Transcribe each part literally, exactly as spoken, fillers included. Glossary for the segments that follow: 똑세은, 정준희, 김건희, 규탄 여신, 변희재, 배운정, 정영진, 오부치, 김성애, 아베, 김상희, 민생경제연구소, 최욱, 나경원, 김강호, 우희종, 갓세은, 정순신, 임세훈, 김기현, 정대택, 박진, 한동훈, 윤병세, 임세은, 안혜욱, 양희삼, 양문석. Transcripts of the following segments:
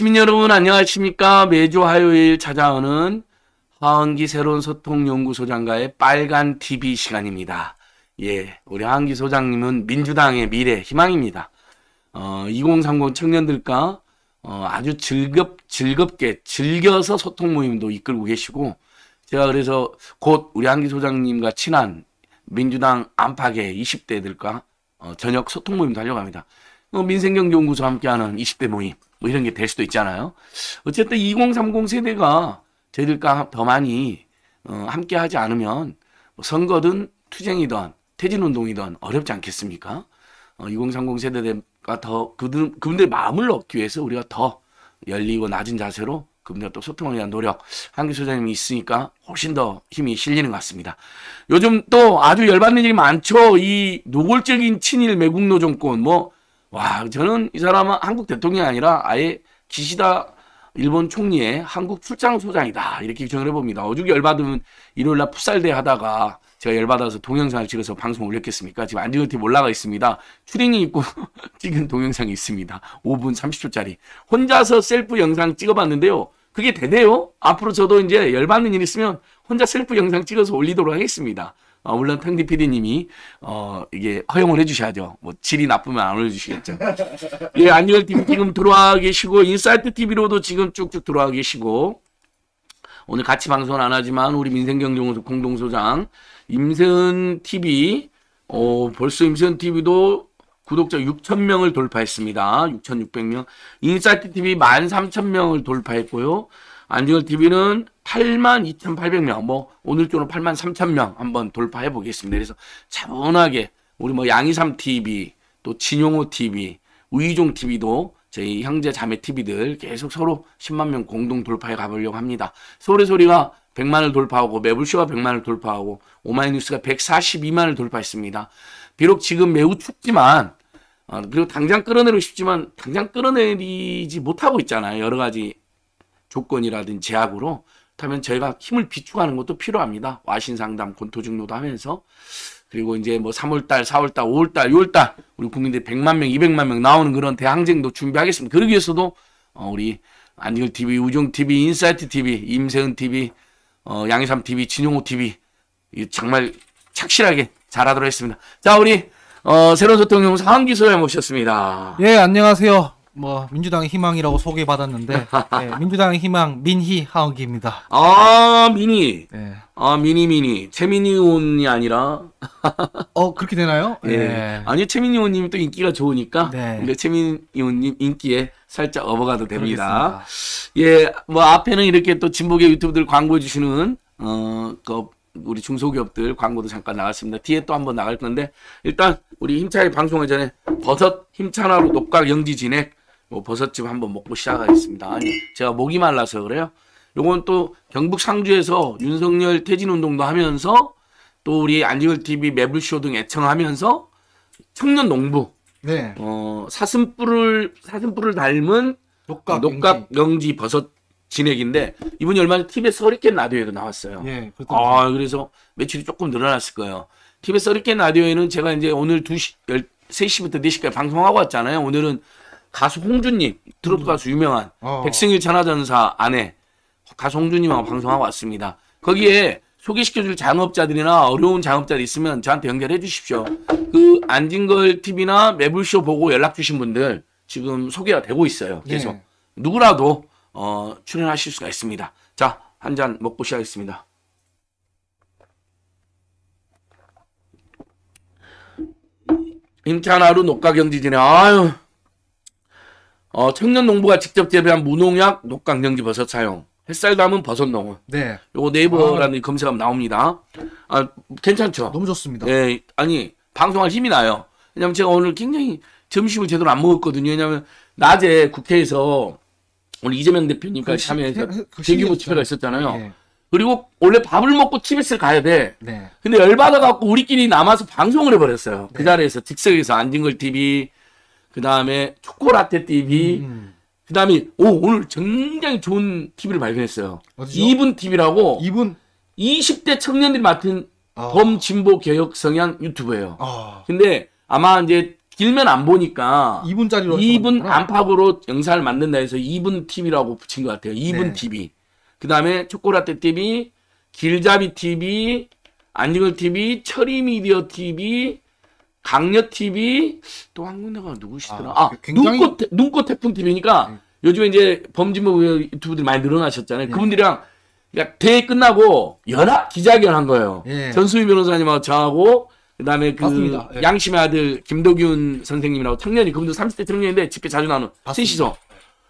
시민 여러분 안녕하십니까? 매주 화요일 찾아오는 하헌기 새로운 소통연구소장과의 빨간 티비 시간입니다. 예, 우리 하헌기 소장님은 민주당의 미래 희망입니다. 어, 이공삼공 청년들과 어, 아주 즐겁, 즐겁게 즐겨서 소통 모임도 이끌고 계시고, 제가 그래서 곧 우리 한기 소장님과 친한 민주당 안팎의 이십 대들과 어, 저녁 소통 모임도 하려고 합니다. 어, 민생경제연구소 함께하는 이십 대 모임 뭐 이런 게 될 수도 있잖아요. 어쨌든 이공삼공 세대가 저희들과 더 많이 어, 함께하지 않으면 뭐 선거든 투쟁이든 퇴진운동이든 어렵지 않겠습니까? 어, 이공삼공 세대들과 더 그들, 그분들의 마음을 얻기 위해서 우리가 더 열리고 낮은 자세로 그분들과 또 소통을 위한 노력, 한기 소장님이 있으니까 훨씬 더 힘이 실리는 것 같습니다. 요즘 또 아주 열받는 일이 많죠. 이 노골적인 친일 매국노 정권, 뭐 와, 저는 이 사람은 한국 대통령이 아니라 아예 기시다 일본 총리의 한국 출장 소장이다, 이렇게 규정을 해봅니다. 오죽 열받으면 일요일날 풋살대 하다가 제가 열받아서 동영상을 찍어서 방송 올렸겠습니까? 지금 안진걸 티비 올라가 있습니다. 추리닝 입고 찍은 동영상이 있습니다. 오 분 삼십 초짜리. 혼자서 셀프 영상 찍어봤는데요. 그게 되네요. 앞으로 저도 이제 열받는 일 있으면 혼자 셀프 영상 찍어서 올리도록 하겠습니다. 어, 물론 탕디 피디님이 어, 이게 허용을 해주셔야죠. 뭐 질이 나쁘면 안 올려주시겠죠. 예, 안진걸 티비 지금 들어와 계시고, 인사이트 티비로도 지금 쭉쭉 들어와 계시고, 오늘 같이 방송은 안 하지만 우리 민생경제연구소 공동소장 임세은 티비, 어, 벌써 임세은 티비도 구독자 육천 명을 돌파했습니다. 육천육백 명. 인사이트 티비 만 삼천 명을 돌파했고요. 안진걸 티비는 팔만 이천팔백 명, 뭐 오늘 쪽으로 팔만 삼천 명 한번 돌파해 보겠습니다. 그래서 차분하게 우리 뭐 양이삼 티비, 또 진용호 티비, 우희종 티비도 저희 형제 자매 티비들 계속 서로 십만 명 공동 돌파해 가보려고 합니다. 소리소리가 백만을 돌파하고, 매불쇼가 백만을 돌파하고, 오마이뉴스가 백사십이만을 돌파했습니다. 비록 지금 매우 춥지만, 어, 그리고 당장 끌어내리고 싶지만 당장 끌어내리지 못하고 있잖아요. 여러 가지 조건이라든지 제약으로. 그렇다면 저희가 힘을 비축하는 것도 필요합니다. 와신상담, 권토중노도 하면서. 그리고 이제 뭐 삼월달, 사월달, 오월달, 유월달 우리 국민들이 백만 명, 이백만 명 나오는 그런 대항쟁도 준비하겠습니다. 그러기 위해서도 어, 우리 안진걸 티비, 우종 티비, 인사이트 티비, 임세은 티비, 어, 양이삼 티비, 진용호 티비 정말 착실하게 잘하도록 했습니다. 자, 우리 어, 새로운 소통연구소 하헌기 소장님 모셨습니다. 예, 안녕하세요. 뭐 민주당의 희망이라고 소개받았는데 네, 민주당의 희망 민희 하헌기입니다. 아, 민희. 네. 아, 민희 민희. 최민희 의원이 아니라. 어, 그렇게 되나요? 예. 네. 네. 아니, 최민희 의원님이 또 인기가 좋으니까. 네. 근데 최민희 의원님 인기에 살짝 업어가도 됩니다. 그러겠습니다. 예, 뭐 앞에는 이렇게 또 진보계 유튜브들 광고해 주시는 어, 그 우리 중소기업들 광고도 잠깐 나갔습니다. 뒤에 또 한번 나갈 건데, 일단 우리 힘차게 방송하기 전에 버섯 힘찬 하루 녹각 영지 진액 뭐 버섯집 한번 먹고 시작하겠습니다. 아니, 제가 목이 말라서 그래요. 요건 또 경북 상주에서 윤석열 퇴진운동도 하면서, 또 우리 안진걸 티비 매불쇼 등 애청하면서 청년 농부, 네, 어, 사슴뿔을 사슴뿔을 닮은 녹각, 녹각 영지. 영지 버섯 진액인데, 이분이 얼마 전에 티비에 서리켓 라디오에도 나왔어요. 예, 아, 그래서 매출이 조금 늘어났을 거예요. 티비에 서리켓 라디오에는 제가 이제 오늘 두 시, 열세 시부터 네 시까지 방송하고 왔잖아요. 오늘은 가수 홍준님, 트로트 가수 유명한 어. 백승일 천하전사 아내 가수 홍준님하고 방송하고 왔습니다. 거기에 소개시켜줄 자영업자들이나 어려운 자영업자들이 있으면 저한테 연결해 주십시오. 그 안진걸 티비나 매불쇼 보고 연락 주신 분들 지금 소개가 되고 있어요. 계속. 예. 누구라도 어, 출연하실 수가 있습니다. 자, 한 잔 먹고 시작하겠습니다. 임찬 하루 녹각영지진에, 아유, 어, 청년 농부가 직접 재배한 무농약 녹각영지 버섯 사용, 햇살 담은 버섯 농원. 네. 요거 네이버라는 아, 검색하면 나옵니다. 아, 괜찮죠? 너무 좋습니다. 예, 아니, 방송할 힘이 나요. 왜냐면 제가 오늘 굉장히 점심을 제대로 안 먹었거든요. 왜냐면 낮에 국회에서 오늘 이재명 대표님까지 참여해서 대규모 집회가 있었잖아요. 네. 그리고 원래 밥을 먹고 티비에스를 가야 돼. 네. 근데 열받아갖고 우리끼리 남아서 방송을 해버렸어요. 네. 그 자리에서 즉석에서 안진걸 티비, 그 다음에 초코라떼 티비, 음. 그 다음에 오, 오늘 굉장히 좋은 티비를 발견했어요. 어디죠? 이분 티비라고. 이분? 이십 대 청년들이 맡은 어. 범진보 개혁 성향 유튜브예요. 어. 근데 아마 이제 길면 안 보니까 이 분짜리로 이 분 안팎으로 영상을 만든다 해서 이 분 티비라고 붙인 것 같아요. 이 분 네. 티비. 그 다음에 초코라떼 티비, 길잡이 티비, 안진걸 티비, 철이미디어 티비, 강력 티비, 또 한 군데가 누구시더라? 아, 아 굉장히... 눈꽃, 눈꽃 태풍 티비니까 네. 요즘에 이제 범진보 유튜브들이 많이 늘어나셨잖아요. 네. 그분들이랑 그러니까 대회 끝나고 연합 기자회견 한 거예요. 네. 전수희 변호사님하고 저하고 그다음에 그 맞습니다. 양심의 아들 김도균 선생님이라고 청년이 그분도 삼십 대 청년인데 집회 자주 나오는 셋이서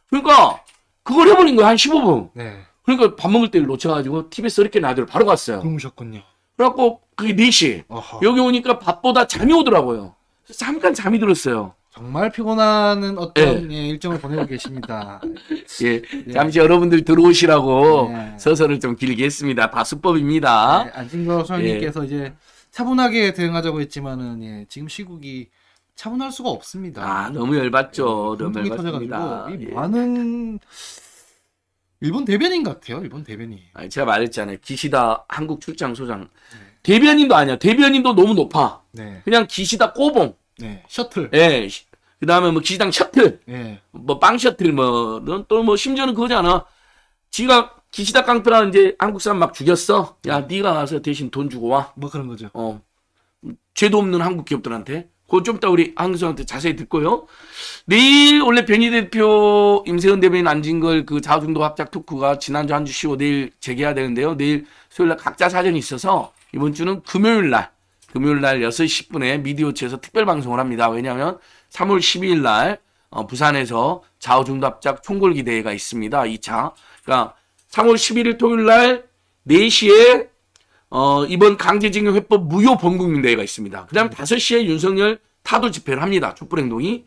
그러니까 그걸 해버린 거예요. 한 십오 분. 네. 그러니까 밥 먹을 때를 놓쳐가지고 티비에서 이렇게 라디오를 바로 갔어요. 그러셨군요. 그래갖고 그게 네 시. 어허. 여기 오니까 밥보다 잠이 오더라고요. 잠깐 잠이 들었어요. 정말 피곤한 어떤 네. 예, 일정을 보내고 계십니다. 예, 예. 잠시 여러분들 들어오시라고 예. 서서를 좀 길게 했습니다. 다 수법입니다. 예, 안진걸 소장님께서 예. 이제 차분하게 대응하자고 했지만은 예, 지금 시국이 차분할 수가 없습니다. 아, 너무 열받죠. 예, 너무 열받습니다. 이 많은 예. 일본 대변인 같아요. 일본 대변인. 아, 제가 말했잖아요. 기시다 한국 출장 소장. 예. 대변인도 아니야. 대변인도 너무 높아. 네. 그냥 기시다 꼬봉. 네. 셔틀. 예. 그 다음에 뭐 기시당 셔틀. 예. 뭐 빵 셔틀 뭐, 또 뭐 심지어는 그거잖아. 지가 기시다 깡패라 이제 한국 사람 막 죽였어. 야, 네가 가서 대신 돈 주고 와. 뭐 그런 거죠. 어. 죄도 없는 한국 기업들한테. 그거 좀 이따 우리 한국사람한테 자세히 듣고요. 내일 원래 변희재 대표, 임세훈 대변인 안진걸 그 자중도 합작 토크가 지난주 한 주 쉬고 내일 재개해야 되는데요. 내일 수요일날 각자 사정이 있어서 이번 주는 금요일날. 금요일날 여섯 시 십 분에 미디어체에서 특별방송을 합니다. 왜냐하면 삼월 십이일날 어, 부산에서 좌우중도합작 총궐기대회가 있습니다. 이 차. 그러니까 삼월 십일일 토요일날 네 시에 어, 이번 강제징용 회법 무효 범국민대회가 있습니다. 그 다음에 다섯 시에 윤석열 타도 집회를 합니다. 촛불행동이.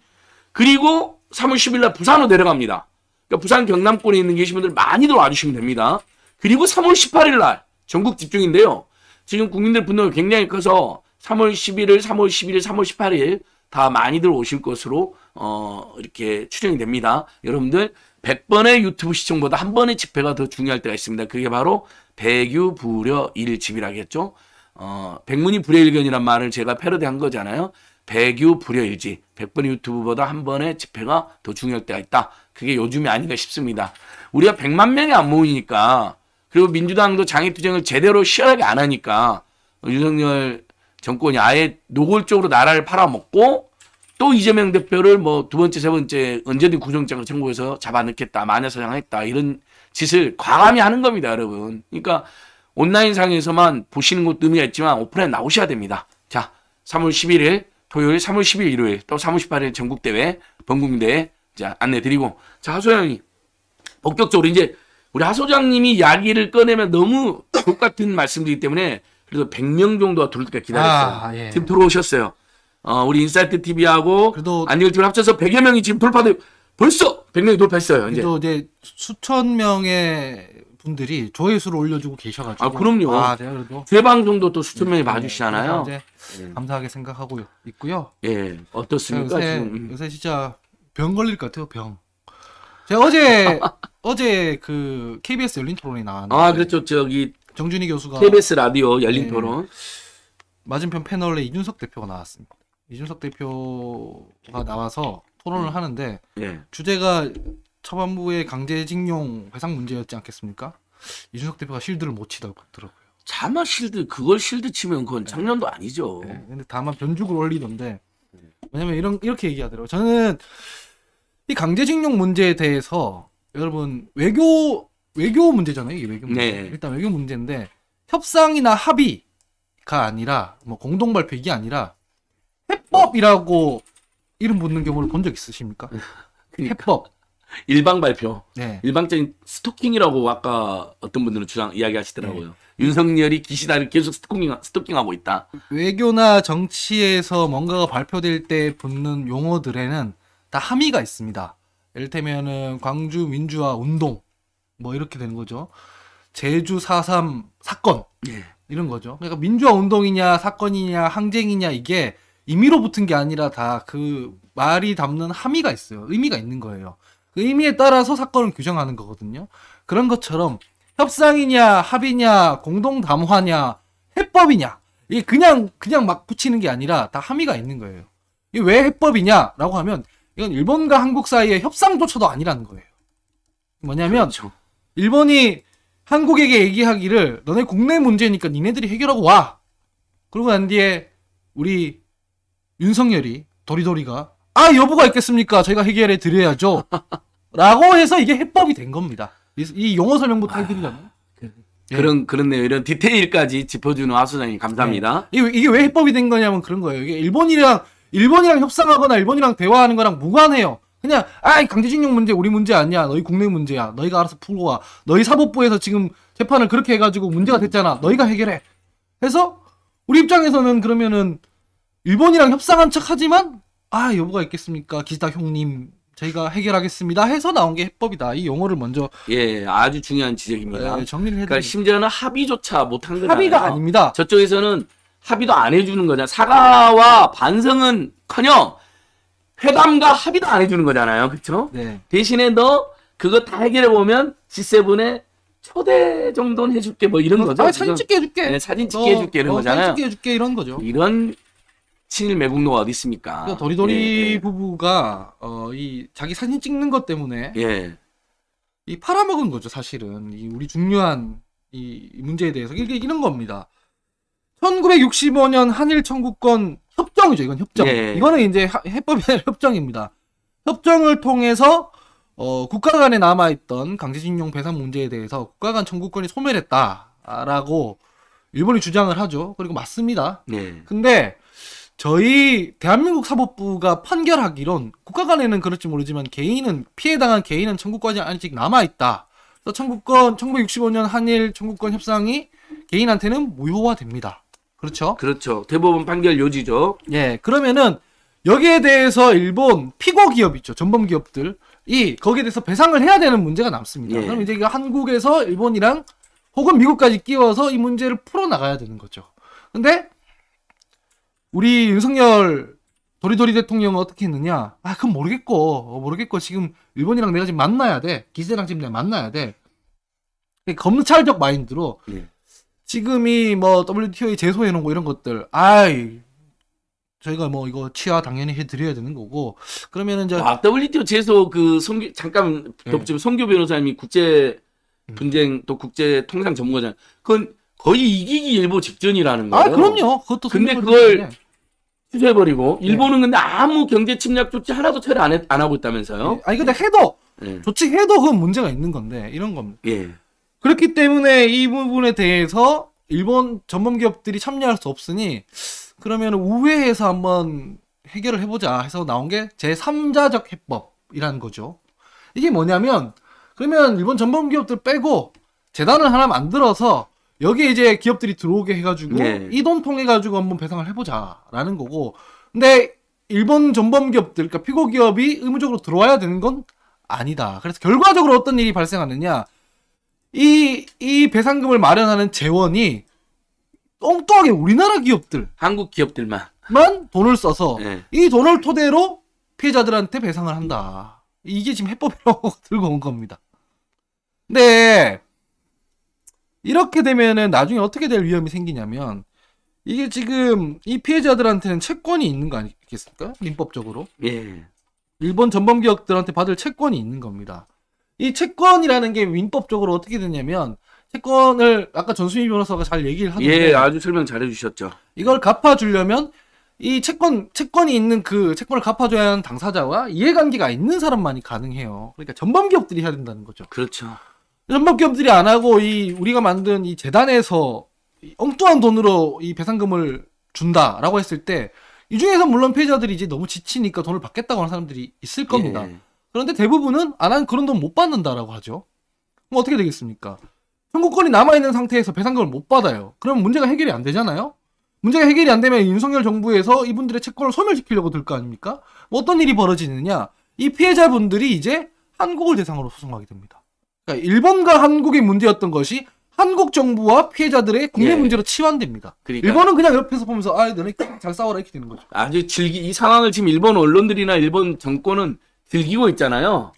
그리고 삼월 십일날 부산으로 내려갑니다. 그러니까 부산 경남권에 있는 계신 분들 많이들 와주시면 됩니다. 그리고 삼월 십팔일날 전국 집중인데요. 지금 국민들 분노가 굉장히 커서 삼월 십일일, 삼월 십일일, 삼월 십팔일 다 많이들 오실 것으로 어 이렇게 추정이 됩니다. 여러분들 백 번의 유튜브 시청보다 한 번의 집회가 더 중요할 때가 있습니다. 그게 바로 백유 불여 일집이라겠죠. 어 백문이 불여일견이란 말을 제가 패러디한 거잖아요. 백유 불여 일집. 백 번의 유튜브보다 한 번의 집회가 더 중요할 때가 있다. 그게 요즘이 아닌가 싶습니다. 우리가 백만 명이 안 모이니까 그리고 민주당도 장애투쟁을 제대로 시원하게 안 하니까 윤석열 정권이 아예 노골적으로 나라를 팔아먹고 또 이재명 대표를 뭐 두 번째, 세 번째 언제든 구속영장을 청구해서 잡아넣겠다, 마녀사냥했다 이런 짓을 과감히 하는 겁니다, 여러분. 그러니까 온라인상에서만 보시는 것도 의미가 있지만 오프라인 나오셔야 됩니다. 자, 삼월 십일일 토요일, 삼월 십일 일요일, 또 삼월 십팔일 전국대회, 범국민대회 자, 안내드리고 자, 하소연이 본격적으로 이제 우리 하 소장님이 이야기를 꺼내면 너무 똑같은 말씀이기 때문에 그래서 백 명 정도가 돌 때까지 기다렸어요. 아, 예. 지금 들어오셨어요. 어, 우리 인사이트 티비하고 안진걸 티비를 합쳐서 백여 명이 지금 돌파돼 벌써 백 명이 돌파했어요. 이제. 또 이제 수천 명의 분들이 조회수를 올려주고 계셔가지고. 아 그럼요. 아, 제가 그래도 세 방송도 또 수천 명이 네, 봐주시잖아요. 네, 예. 감사하게 생각하고 있고요. 예, 어떻습니까? 요새, 지금. 요새 진짜 병 걸릴 것 같아요. 병. 제가 어제 어제 그 케이비에스 열린 토론이 나왔는데 아 그렇죠. 저기 정준희 교수가 케이비에스 라디오 열린 네, 토론 맞은편 패널에 이준석 대표가 나왔습니다. 이준석 대표가 나와서 토론을 음. 하는데 네. 주제가 처반부의 강제징용 배상 문제였지 않겠습니까? 이준석 대표가 실드를 못 치다고 그러더라고요. 차마 실드 그걸 실드 치면 그건 장난도 네. 아니죠. 네. 근데 다만 변죽을 올리던데 왜냐면 이런 이렇게 얘기하더라고요. 저는 이 강제징용 문제에 대해서 여러분 외교 외교 문제잖아요. 이게 외교 문제. 네. 일단 외교 문제인데 협상이나 합의가 아니라 뭐 공동 발표 이게 아니라 해법이라고 이름 붙는 경우를 본 적 있으십니까? 그러니까. 해법. 일방 발표. 네. 일방적인 스토킹이라고 아까 어떤 분들은 주장 이야기하시더라고요. 네. 윤석열이 기시다를 계속 스토킹 스토킹하고 있다. 외교나 정치에서 뭔가가 발표될 때 붙는 용어들에는 다 함의가 있습니다. 이를테면은 광주 민주화 운동 뭐 이렇게 되는 거죠. 제주 사 삼 사건 예. 이런 거죠. 그러니까 민주화 운동이냐 사건이냐 항쟁이냐 이게 임의로 붙은 게 아니라 다 그 말이 담는 함의가 있어요. 의미가 있는 거예요. 그 의미에 따라서 사건을 규정하는 거거든요. 그런 것처럼 협상이냐 합의냐 공동 담화냐 해법이냐 이게 그냥 그냥 막 붙이는 게 아니라 다 함의가 있는 거예요. 이게 왜 해법이냐라고 하면 이건 일본과 한국 사이의 협상조차도 아니라는 거예요. 뭐냐면 그렇죠. 일본이 한국에게 얘기하기를 너네 국내 문제니까 니네들이 해결하고 와. 그러고 난 뒤에 우리 윤석열이 도리도리가 아 여부가 있겠습니까? 저희가 해결해 드려야죠. 라고 해서 이게 해법이 된 겁니다. 이 용어 설명부터 해드리려면. 네. 그런, 그렇네요. 이런 디테일까지 짚어주는 하소장님, 감사합니다. 네. 이게 왜 해법이 된 거냐면 그런 거예요. 이게 일본이랑, 일본이랑 협상하거나 일본이랑 대화하는 거랑 무관해요. 그냥, 아이, 강제징용 문제 우리 문제 아니야. 너희 국내 문제야. 너희가 알아서 풀고 와. 너희 사법부에서 지금 재판을 그렇게 해가지고 문제가 됐잖아. 너희가 해결해. 해서, 우리 입장에서는 그러면은, 일본이랑 협상한 척 하지만, 아, 여부가 있겠습니까? 기시다 형님. 저희가 해결하겠습니다 해서 나온 게 해법이다. 이 용어를 먼저 예 아주 중요한 지적입니다. 예, 정리를 해드립니다. 그러니까 심지어는 합의조차 못한 거잖아요. 합의가 아닙니다. 저쪽에서는 합의도 안 해주는 거잖아요. 사과와 반성은커녕 회담과 합의도 안 해주는 거잖아요. 그렇죠? 네. 대신에 너 그거 다 해결해 보면 지 세븐에 초대 정도는 해줄게 뭐 이런 너, 거죠. 아, 사진 찍게 해줄게. 네, 사진 찍게 너, 해줄게 이런 너, 거잖아요. 사진 찍게 해줄게 이런 거죠. 이런 친일 매국노가 어디 있습니까? 그러니까 도리도리 예, 예. 부부가 어, 이 자기 사진 찍는 것 때문에 예. 이 팔아먹은 거죠 사실은. 이 우리 중요한 이 문제에 대해서 이게 이런 겁니다. 천구백육십오 년 한일 청구권 협정이죠. 이건 협정. 예. 이거는 이제 해법이 아니라 협정입니다. 협정을 통해서 어, 국가 간에 남아있던 강제징용 배상 문제에 대해서 국가 간 청구권이 소멸했다라고 일본이 주장을 하죠. 그리고 맞습니다. 예. 근데 저희 대한민국 사법부가 판결하기론 국가 간에는 그럴지 모르지만 개인은 피해당한 개인은 청구권이 아직 남아있다. 그래서 청구권 천구백육십오 년 한일 청구권 협상이 개인한테는 무효화됩니다. 그렇죠? 그렇죠. 대법원 판결 요지죠. 예, 그러면은 여기에 대해서 일본 피고 기업 있죠. 전범 기업들이 거기에 대해서 배상을 해야 되는 문제가 남습니다. 예. 그럼 이제 한국에서 일본이랑 혹은 미국까지 끼워서 이 문제를 풀어나가야 되는 거죠. 근데 우리 윤석열 도리도리 대통령은 어떻게 했느냐? 아, 그건 모르겠고, 어, 모르겠고, 지금 일본이랑 내가 지금 만나야 돼. 기시다랑 지금 내가 만나야 돼. 검찰적 마인드로, 예. 지금이 뭐 더블유 티 오에 제소해놓은 거 이런 것들, 아이, 저희가 뭐 이거 취하 당연히 해드려야 되는 거고, 그러면은 이제. 아, 더블유 티 오 제소 그, 송규, 잠깐, 예. 송규 변호사님이 국제 분쟁, 또 국제 통상 전문가잖아요. 그건 거의 이기기 일보 직전이라는 거예요. 아, 그럼요. 그것도 근데 그걸. 취소해버리고 일본은 네. 근데 아무 경제 침략 조치 하나도 처리 안, 안 하고 있다면서요. 네. 아니 근데 해도 네. 조치해도 그건 문제가 있는 건데 이런 겁니다. 예. 그렇기 때문에 이 부분에 대해서 일본 전범기업들이 참여할 수 없으니 그러면 우회해서 한번 해결을 해보자 해서 나온 게 제삼자적 해법이라는 거죠. 이게 뭐냐면 그러면 일본 전범기업들 빼고 재단을 하나 만들어서 여기에 이제 기업들이 들어오게 해가지고 네. 이 돈 통해가지고 한번 배상을 해보자라는 거고 근데 일본 전범기업들 그러니까 피고기업이 의무적으로 들어와야 되는 건 아니다. 그래서 결과적으로 어떤 일이 발생하느냐 이, 이 배상금을 마련하는 재원이 엉뚱하게 우리나라 기업들 한국 기업들만 만 돈을 써서 네. 이 돈을 토대로 피해자들한테 배상을 한다. 이게 지금 해법이라고 들고 온 겁니다. 근데 이렇게 되면은 나중에 어떻게 될 위험이 생기냐면 이게 지금 이 피해자들한테는 채권이 있는 거 아니겠습니까? 민법적으로. 예. 일본 전범기업들한테 받을 채권이 있는 겁니다. 이 채권이라는 게 민법적으로 어떻게 되냐면 채권을 아까 정순신 변호사가 잘 얘기를 하는데 예, 아주 설명 잘해 주셨죠. 이걸 갚아주려면 이 채권, 채권이 있는 그 채권을 갚아줘야 하는 당사자와 이해관계가 있는 사람만이 가능해요. 그러니까 전범기업들이 해야 된다는 거죠. 그렇죠. 전범기업들이 안 하고 이 우리가 만든 이 재단에서 이 엉뚱한 돈으로 이 배상금을 준다라고 했을 때 이 중에서 물론 피해자들이 이제 너무 지치니까 돈을 받겠다고 하는 사람들이 있을 겁니다. 예. 그런데 대부분은 안 한 그런 돈 못 받는다라고 하죠. 그럼 어떻게 되겠습니까? 청구권이 남아 있는 상태에서 배상금을 못 받아요. 그럼 문제가 해결이 안 되잖아요. 문제가 해결이 안 되면 윤석열 정부에서 이분들의 채권을 소멸시키려고 들 거 아닙니까? 어떤 일이 벌어지느냐? 이 피해자분들이 이제 한국을 대상으로 소송하게 됩니다. 그러니까 일본과 한국의 문제였던 것이 한국 정부와 피해자들의 국내 예. 문제로 치환됩니다. 그러니까. 일본은 그냥 옆에서 보면서 아, 너네 잘 싸워라 이렇게 되는 거죠. 아주 즐기 이 상황을 지금 일본 언론들이나 일본 정권은 즐기고 있잖아요.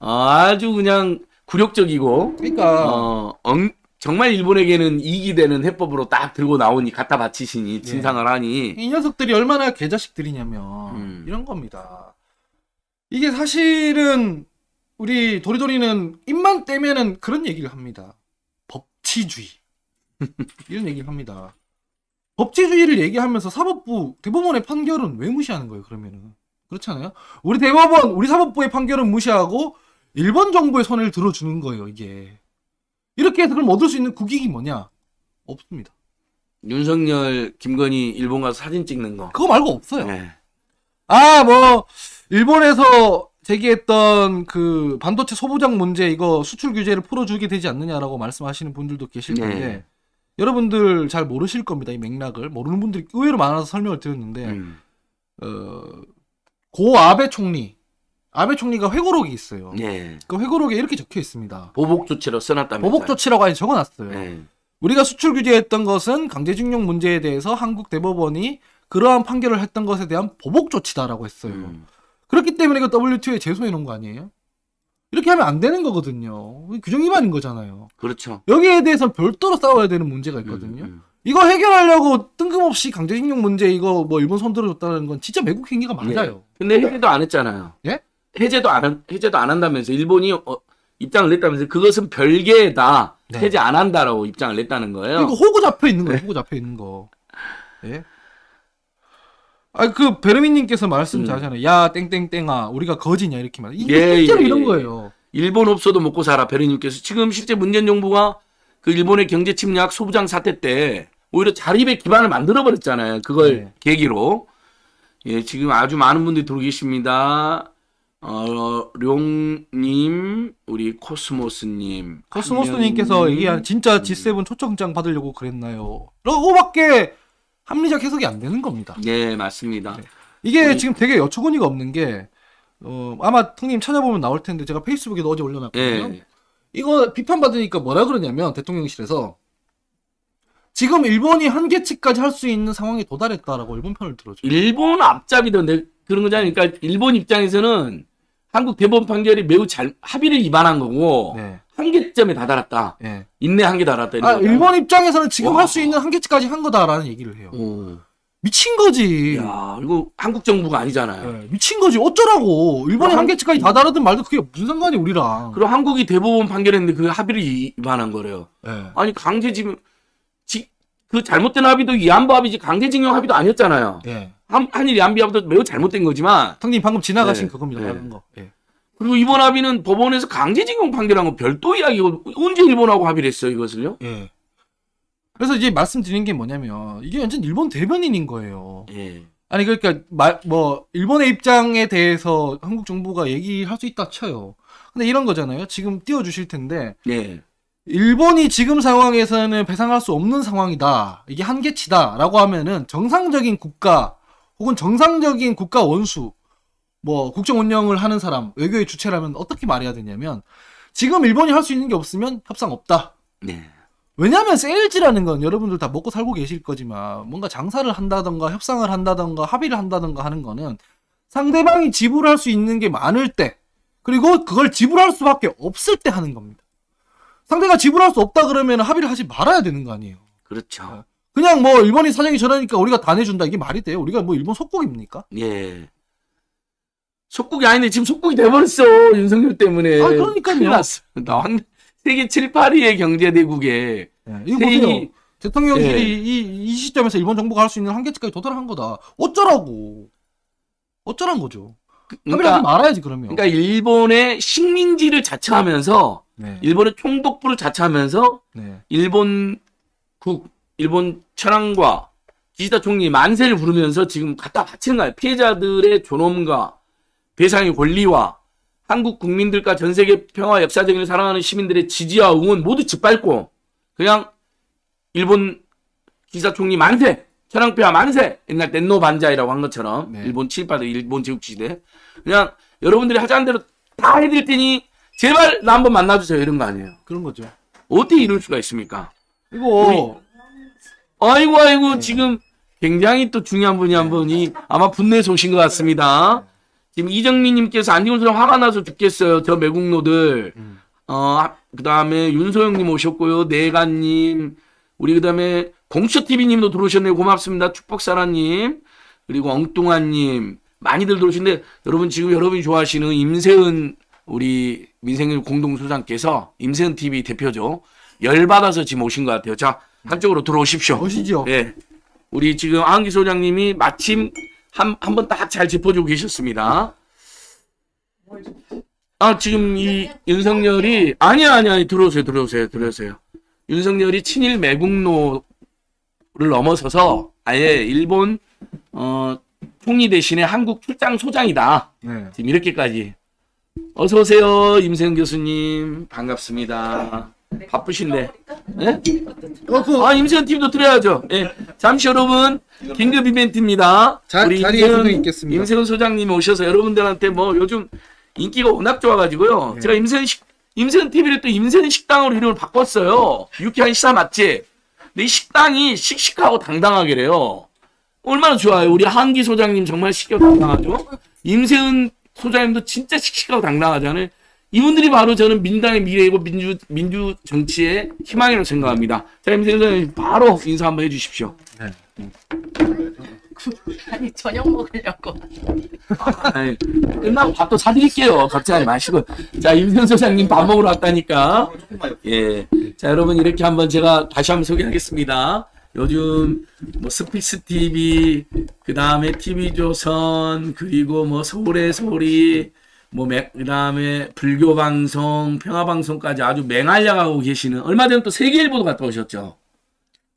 아주 그냥 굴욕적이고, 그러니까 어, 엉, 정말 일본에게는 이익이 되는 해법으로 딱 들고 나오니 갖다 바치시니 진상을 예. 하니 이 녀석들이 얼마나 개자식들이냐면 음. 이런 겁니다. 이게 사실은 우리 도리도리는 입만 떼면은 그런 얘기를 합니다. 법치주의 이런 얘기를 합니다. 법치주의를 얘기하면서 사법부 대법원의 판결은 왜 무시하는 거예요? 그러면은 그렇잖아요. 우리 대법원 우리 사법부의 판결은 무시하고 일본 정부의 손을 들어주는 거예요. 이게 이렇게 해서 그럼 얻을 수 있는 국익이 뭐냐? 없습니다. 윤석열, 김건희 일본 가서 사진 찍는 거. 그거 말고 없어요. 네. 아, 뭐 일본에서 제기했던 그 반도체 소부장 문제 이거 수출 규제를 풀어주게 되지 않느냐라고 말씀하시는 분들도 계실 텐데 네. 여러분들 잘 모르실 겁니다. 이 맥락을. 모르는 분들이 의외로 많아서 설명을 드렸는데 음. 어, 고 아베 총리. 아베 총리가 회고록이 있어요. 예. 그 회고록에 이렇게 적혀 있습니다. 보복조치로 써놨다면서요. 보복조치라고 아예 적어놨어요. 예. 우리가 수출 규제했던 것은 강제징용 문제에 대해서 한국 대법원이 그러한 판결을 했던 것에 대한 보복조치다라고 했어요. 음. 그렇기 때문에 이거 더블유티오에 제소해놓은 거 아니에요? 이렇게 하면 안 되는 거거든요. 규정 위반인 거잖아요. 그렇죠. 여기에 대해서 별도로 싸워야 되는 문제가 있거든요. 음, 음. 이거 해결하려고 뜬금없이 강제징용 문제 이거 뭐 일본 손들어줬다는 건 진짜 매국 행위가 맞아요. 예. 근데 해결도 안 했잖아요. 예? 해제도 안, 해제도 안 한다면서 일본이 어, 입장을 냈다면서 그것은 별개다. 네. 해제 안 한다라고 입장을 냈다는 거예요. 이거 호구 잡혀 있는 거예요. 네. 호구 잡혀 있는 거. 예? 아, 그 베르미님께서 말씀 잘하잖아요. 음. 야 땡땡땡아 우리가 거지냐 이렇게 말. 이게 예, 실제로 예, 이런 거예요. 일본 없어도 먹고 살아. 베르미님께서 지금 실제 문재인 정부가 그 일본의 경제 침략 소부장 사태 때 오히려 자립의 기반을 만들어 버렸잖아요. 그걸 예. 계기로 예 지금 아주 많은 분들이 들어오고 계십니다. 어, 룡님, 우리 코스모스님. 코스모스님께서 이게 진짜 지 세븐 초청장 받으려고 그랬나요? 라고밖에 합리적 해석이 안 되는 겁니다. 네, 맞습니다. 네. 이게 우리... 지금 되게 여초근이가 없는 게, 어, 아마 형님 찾아보면 나올 텐데, 제가 페이스북에도 어제 올려놨거든요. 네. 이거 비판받으니까 뭐라 그러냐면, 대통령실에서 지금 일본이 한계치까지 할 수 있는 상황에 도달했다라고 일본 편을 들어줘요. 일본 앞잡이던데 그런 거잖아요. 그러니까 일본 입장에서는 한국 대법원 판결이 매우 잘 합의를 위반한 거고 네. 한계점에 다다랐다. 네. 인내 한계 다다랐다. 아, 일본 입장에서는 지금 할 수 있는 한계치까지 한 거다라는 얘기를 해요. 오. 미친 거지. 야, 이거 한국 정부가 아니잖아요. 네, 미친 거지. 어쩌라고. 일본이 한계치까지 다다르든 말든 그게 무슨 상관이 우리랑. 그럼 한국이 대법원 판결했는데 그 합의를 위반한 거래요. 네. 아니 강제징용 그 잘못된 합의도 위안부 합의지 강제징용 합의도 아니었잖아요. 네. 한, 한일 위안부 합의도 매우 잘못된 거지만. 형님 방금 지나가신 네. 그겁니다. 네. 거. 네. 그리고 이번 합의는 법원에서 강제징용 판결한 건 별도 이야기고 언제 일본하고 합의를 했어요 이것을요? 네. 그래서 이제 말씀드린 게 뭐냐면 이게 완전 일본 대변인인 거예요. 네. 아니 그러니까 마, 뭐 일본의 입장에 대해서 한국 정부가 얘기할 수 있다 쳐요. 근데 이런 거잖아요. 지금 띄워주실 텐데. 네. 일본이 지금 상황에서는 배상할 수 없는 상황이다. 이게 한계치다라고 하면은 정상적인 국가 혹은 정상적인 국가 원수 뭐 국정 운영을 하는 사람, 외교의 주체라면 어떻게 말해야 되냐면 지금 일본이 할 수 있는 게 없으면 협상 없다. 네. 왜냐하면 세일즈라는 건 여러분들 다 먹고 살고 계실 거지만 뭔가 장사를 한다던가 협상을 한다던가 합의를 한다던가 하는 거는 상대방이 지불할 수 있는 게 많을 때 그리고 그걸 지불할 수밖에 없을 때 하는 겁니다. 상대가 지불할 수 없다 그러면 합의를 하지 말아야 되는 거 아니에요. 그렇죠. 그냥 뭐 일본이 사정이 저러니까 우리가 다 내준다 이게 말이 돼요? 우리가 뭐 일본 속국입니까? 예. 속국이 아닌데 지금 속국이 돼버렸어. 윤석열 때문에. 아 그러니까요. 큰일 났어. 나 세계 칠, 팔 위의 경제대국에. 예. 이거 세계... 보세요. 대통령실이 예. 이, 이 시점에서 일본 정부가 할 수 있는 한계치까지 도달한 거다. 어쩌라고. 어쩌란 거죠. 그러니까, 합의를 하지 말아야지 그러면. 그러니까 일본의 식민지를 자처하면서 네. 일본의 총독부를 자처하면서 네. 일본 국, 일본 천황과 기시다 총리 만세를 부르면서 지금 갖다 바치는 거예요. 피해자들의 존엄과 배상의 권리와 한국 국민들과 전 세계 평화 역사적인 사랑하는 시민들의 지지와 응원 모두 짓밟고 그냥 일본 기시다 총리 만세, 천황폐하 만세, 옛날 덴노 반자이라고 한 것처럼 네. 일본 칠십팔 대 일본 제국시대 그냥 여러분들이 하자는 대로 다 해드릴 테니 제발 나 한번 만나주세요 이런 거 아니에요. 그런 거죠. 어떻게 이럴 수가 있습니까? 이거 우리... 아이고 아이고 네. 지금 굉장히 또 중요한 분이 한 분이 아마 분내에서 오신 것 같습니다. 지금 이정미님께서 안진걸 사람 화가 나서 죽겠어요. 저 매국노들 음. 어, 그 다음에 윤소영님 오셨고요. 내가님, 우리 그 다음에 공수티비님도 들어오셨네요. 고맙습니다. 축복사라님, 그리고 엉뚱한님, 많이들 들어오시는데, 여러분 지금 여러분이 좋아하시는 임세은 우리 민생경제 공동수상께서, 임세은 티비 대표죠. 열받아서 지금 오신 것 같아요. 자, 한쪽으로 들어오십시오. 오시죠. 예. 우리 지금 하헌기 소장님이 마침 한, 한 번 딱 잘 짚어주고 계셨습니다. 아, 지금 이 윤석열이, 아니야, 아니야, 아니, 들어오세요, 들어오세요, 들어오세요. 윤석열이 친일 매국노를 넘어서서 아예 일본, 어, 총리 대신에 한국 출장 소장이다. 네. 지금 이렇게까지. 어서오세요, 임세훈 교수님. 반갑습니다. 바쁘신데. 네? 아, 임세훈 팀도 드려야죠. 네. 잠시 여러분, 긴급 이벤트입니다. 자, 우리 임세훈 소장님이 오셔서 여러분들한테 뭐 요즘 인기가 워낙 좋아가지고요. 네. 제가 임세훈 식, 임세훈 티비를 또 임세훈 식당으로 이름을 바꿨어요. 유쾌한 식사 맛집. 근데 이 식당이 씩씩하고 당당하게래요. 얼마나 좋아요. 우리 한기 소장님 정말 식욕 당당하죠. 임세훈 소장님도 진짜 씩씩하고 당당하잖아요. 이분들이 바로 저는 민당의 미래이고 민주, 민주 정치의 희망이라고 생각합니다. 자, 임세훈 소장님 바로 인사 한번 해주십시오. 네. 아니, 저녁 먹으려고. 아니, 끝나고 밥도 사드릴게요. 걱정하지 마시고. 자, 임세훈 소장님 밥 먹으러 왔다니까. 예. 자, 여러분, 이렇게 한번 제가 다시 한번 소개하겠습니다. 요즘 뭐 스픽스 티비, 그 다음에 티비조선, 그리고 뭐 서울의 소리, 뭐 그 다음에 불교 방송, 평화 방송까지 아주 맹활약하고 계시는. 얼마 전 또 세계일보도 갔다 오셨죠?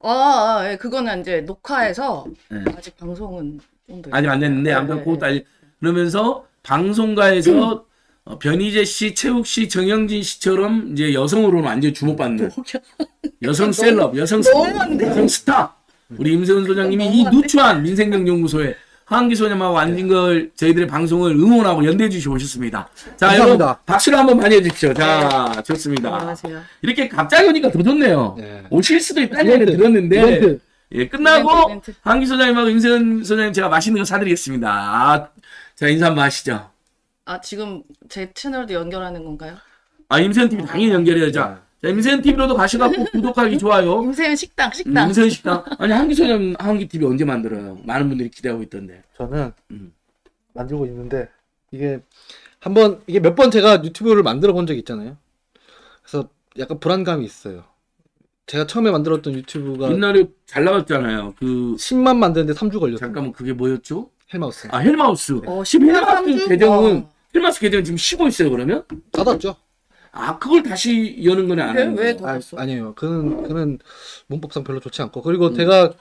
아, 예, 그거는 이제 녹화해서 네. 아직 방송은 좀 더 아직 안 됐는데 아무튼 네. 그것도 아직. 그러면서 방송가에서 음. 어, 변희재 씨, 최욱 씨, 정영진 씨처럼 이제 여성으로는 완전히 주목받는 여성 셀럽, 여성, 여성 스타. 우리 임세훈 소장님이 이 누추한 민생경제연구소에 하헌기 소장님하고 안진걸 저희들의 방송을 응원하고 연대해 주시고 오셨습니다. 자, 감사합니다. 여러분 박수를 한번 많이 해주십시오. 자, 네. 좋습니다. 안녕하세요. 이렇게 갑자기 오니까 더 좋네요. 네. 오실 수도 있다는 얘기를 들었는데 이벤트. 예, 끝나고 하헌기 소장님하고 임세훈 소장님 제가 맛있는 거 사드리겠습니다. 아, 자, 인사 한번 하시죠. 아, 지금 제 채널도 연결하는 건가요? 아, 임세훈 티비 당연히 연결해야죠. 자, 임세훈 티비로도 가셔갖고 구독하기 좋아요. 임세훈 식당, 식당. 음, 임세훈 식당. 아니, 한기 소장님, 한기 티비 언제 만들어요? 많은 분들이 기대하고 있던데. 저는 음. 만들고 있는데 이게 한번 이게 몇 번 제가 유튜브를 만들어 본 적이 있잖아요. 그래서 약간 불안감이 있어요. 제가 처음에 만들었던 유튜브가 옛날에 잘 나갔잖아요. 그 십만 만드는데 삼 주 걸렸어요. 잠깐만, 그게 뭐였죠? 헬마우스. 아, 헬마우스. 어, 지금 헬마우스 계정은, 헬마우스 계정은 지금 쉬고 있어요, 그러면? 닫았죠. 아, 그걸 다시 여는 건 안 해요? 왜 닫았어? 아, 아니에요. 그는, 그는 문법상 별로 좋지 않고. 그리고 음. 제가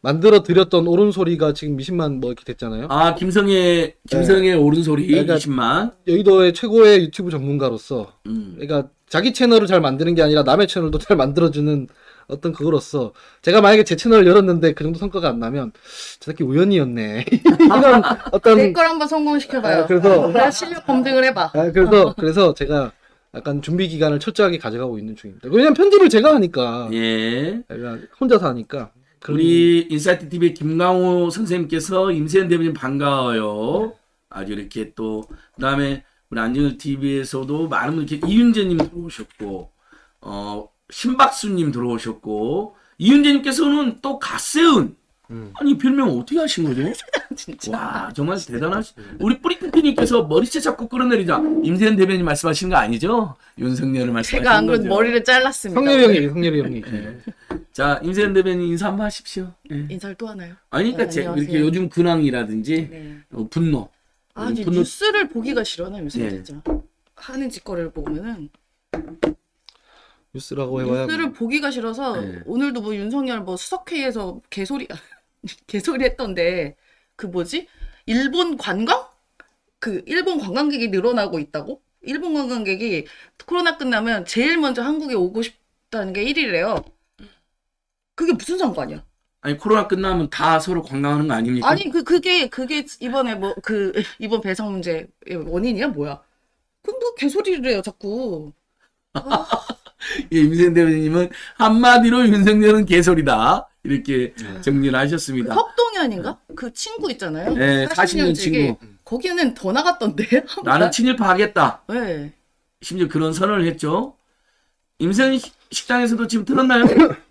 만들어 드렸던 오른소리가 지금 이십만 뭐 이렇게 됐잖아요. 아, 김성애, 김성애 네. 오른소리 그러니까 이십만. 여의도의 최고의 유튜브 전문가로서, 음. 그러니까 자기 채널을 잘 만드는 게 아니라 남의 채널도 잘 만들어주는 어떤 그거로서 제가 만약에 제 채널을 열었는데 그 정도 성과가 안 나면 저 새끼 우연이었네. 이런 어떤 내 걸 한번 성공시켜봐요. 아, 그래서 나 실력 검증을 해봐. 아, 그래서 그래서 제가 약간 준비 기간을 철저하게 가져가고 있는 중입니다. 왜냐면 편집을 제가 하니까. 예. 혼자서 하니까. 우리 그런... 인사이트 티비의 김강호 선생님께서 임세훈 대표님 반가워요. 네. 아주 이렇게 또 그다음에 우리 안진걸 티비에서도 많은 분 이렇게 이윤재님 들어오셨고 어. 신박수님 들어오셨고 이윤재님께서는 또 갓세은 음. 아니 별명 어떻게 하신 거죠? 진짜. 와, 정말 대단하시. 우리 뿌리핀피님께서 머리채 잡고 끌어내리자. 임세훈 대변인 말씀하시는 거 아니죠? 윤석열을 말씀하시는 거죠? 제가 안 그래도 머리를 잘랐습니다. 성렬이 형님, 성렬이 형님. 네. 자, 임세훈 대변인 인사 한번 하십시오. 네. 인사를 또 하나요? 아니, 그러니까 네, 제, 이렇게 요즘 근황이라든지 네. 어, 분노. 아, 분노. 뉴스를 보기가 싫어하면서 네. 진짜 하는 짓거리를 보면은. 뉴스라고 해봐야 뉴스를 보기가 싫어서 네. 오늘도 뭐 윤석열 뭐 수석회의에서 개소리 개소리 했던데 그 뭐지? 일본 관광? 그 일본 관광객이 늘어나고 있다고? 일본 관광객이 코로나 끝나면 제일 먼저 한국에 오고 싶다는 게 일 위래요. 그게 무슨 상관이야? 아니, 코로나 끝나면 다 서로 관광하는 거 아닙니까? 아니, 그 그게 그게 이번에 뭐 그 이번 배상 문제의 원인이야 뭐야? 근데 개소리를 해요 자꾸. 아. 예, 임세훈 대변인님은 한마디로 윤석열은 개소리다 이렇게 네. 정리를 하셨습니다. 그 석동현인가? 그 친구 있잖아요. 네, 사십 년, 사십 년 친구. 거기는 더 나갔던데. 나는 친일파 하겠다. 네. 심지어 그런 선언을 했죠. 임세훈 식당에서도 지금 들었나요?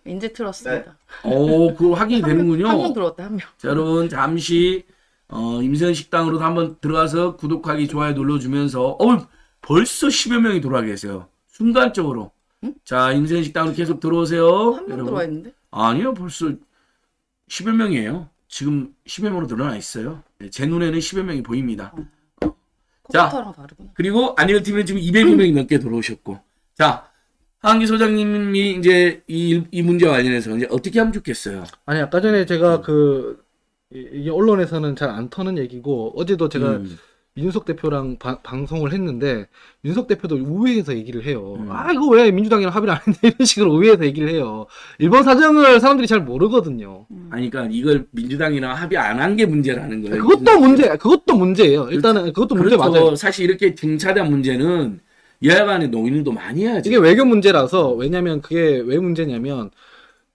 이제 들었습니다. 네. 오, 그거 확인이 한 되는군요. 한 명 들었다, 한 명. 자, 여러분 잠시 어, 임세훈 식당으로도 한번 들어가서 구독하기, 좋아요 눌러주면서 어, 벌써 십여 명이 돌아와 계세요. 순간적으로. 응? 자, 임세훈 식당으로 계속 들어오세요. 한 명 들어와 있는데? 아니요, 벌써 십여 명이에요. 지금 십여 명으로 늘어나 있어요. 네, 제 눈에는 십여 명이 보입니다. 어. 자, 그리고 안일팀은 지금 이백여 명이 넘게 들어오셨고. 자, 한기 소장님이 이제 이, 이 문제와 관련해서 이제 어떻게 하면 좋겠어요? 아니, 아까 전에 제가 음. 그, 이게 언론에서는 잘 안 터는 얘기고, 어제도 제가 음. 윤석 대표랑 바, 방송을 했는데, 윤석 대표도 우회해서 얘기를 해요. 음. 아, 이거 왜 민주당이랑 합의를 안 했는데, 이런 식으로 우회해서 얘기를 해요. 일본 사정을 사람들이 잘 모르거든요. 음. 아니, 그러니까 이걸 민주당이랑 합의 안 한 게 문제라는 거예요. 그것도 문제, 그것도 문제예요. 일단은 그것도 문제 그렇죠. 맞아요. 사실 이렇게 등차대한 문제는, 여야간의 논의도 많이 해야지. 이게 외교 문제라서. 왜냐면 그게 왜 문제냐면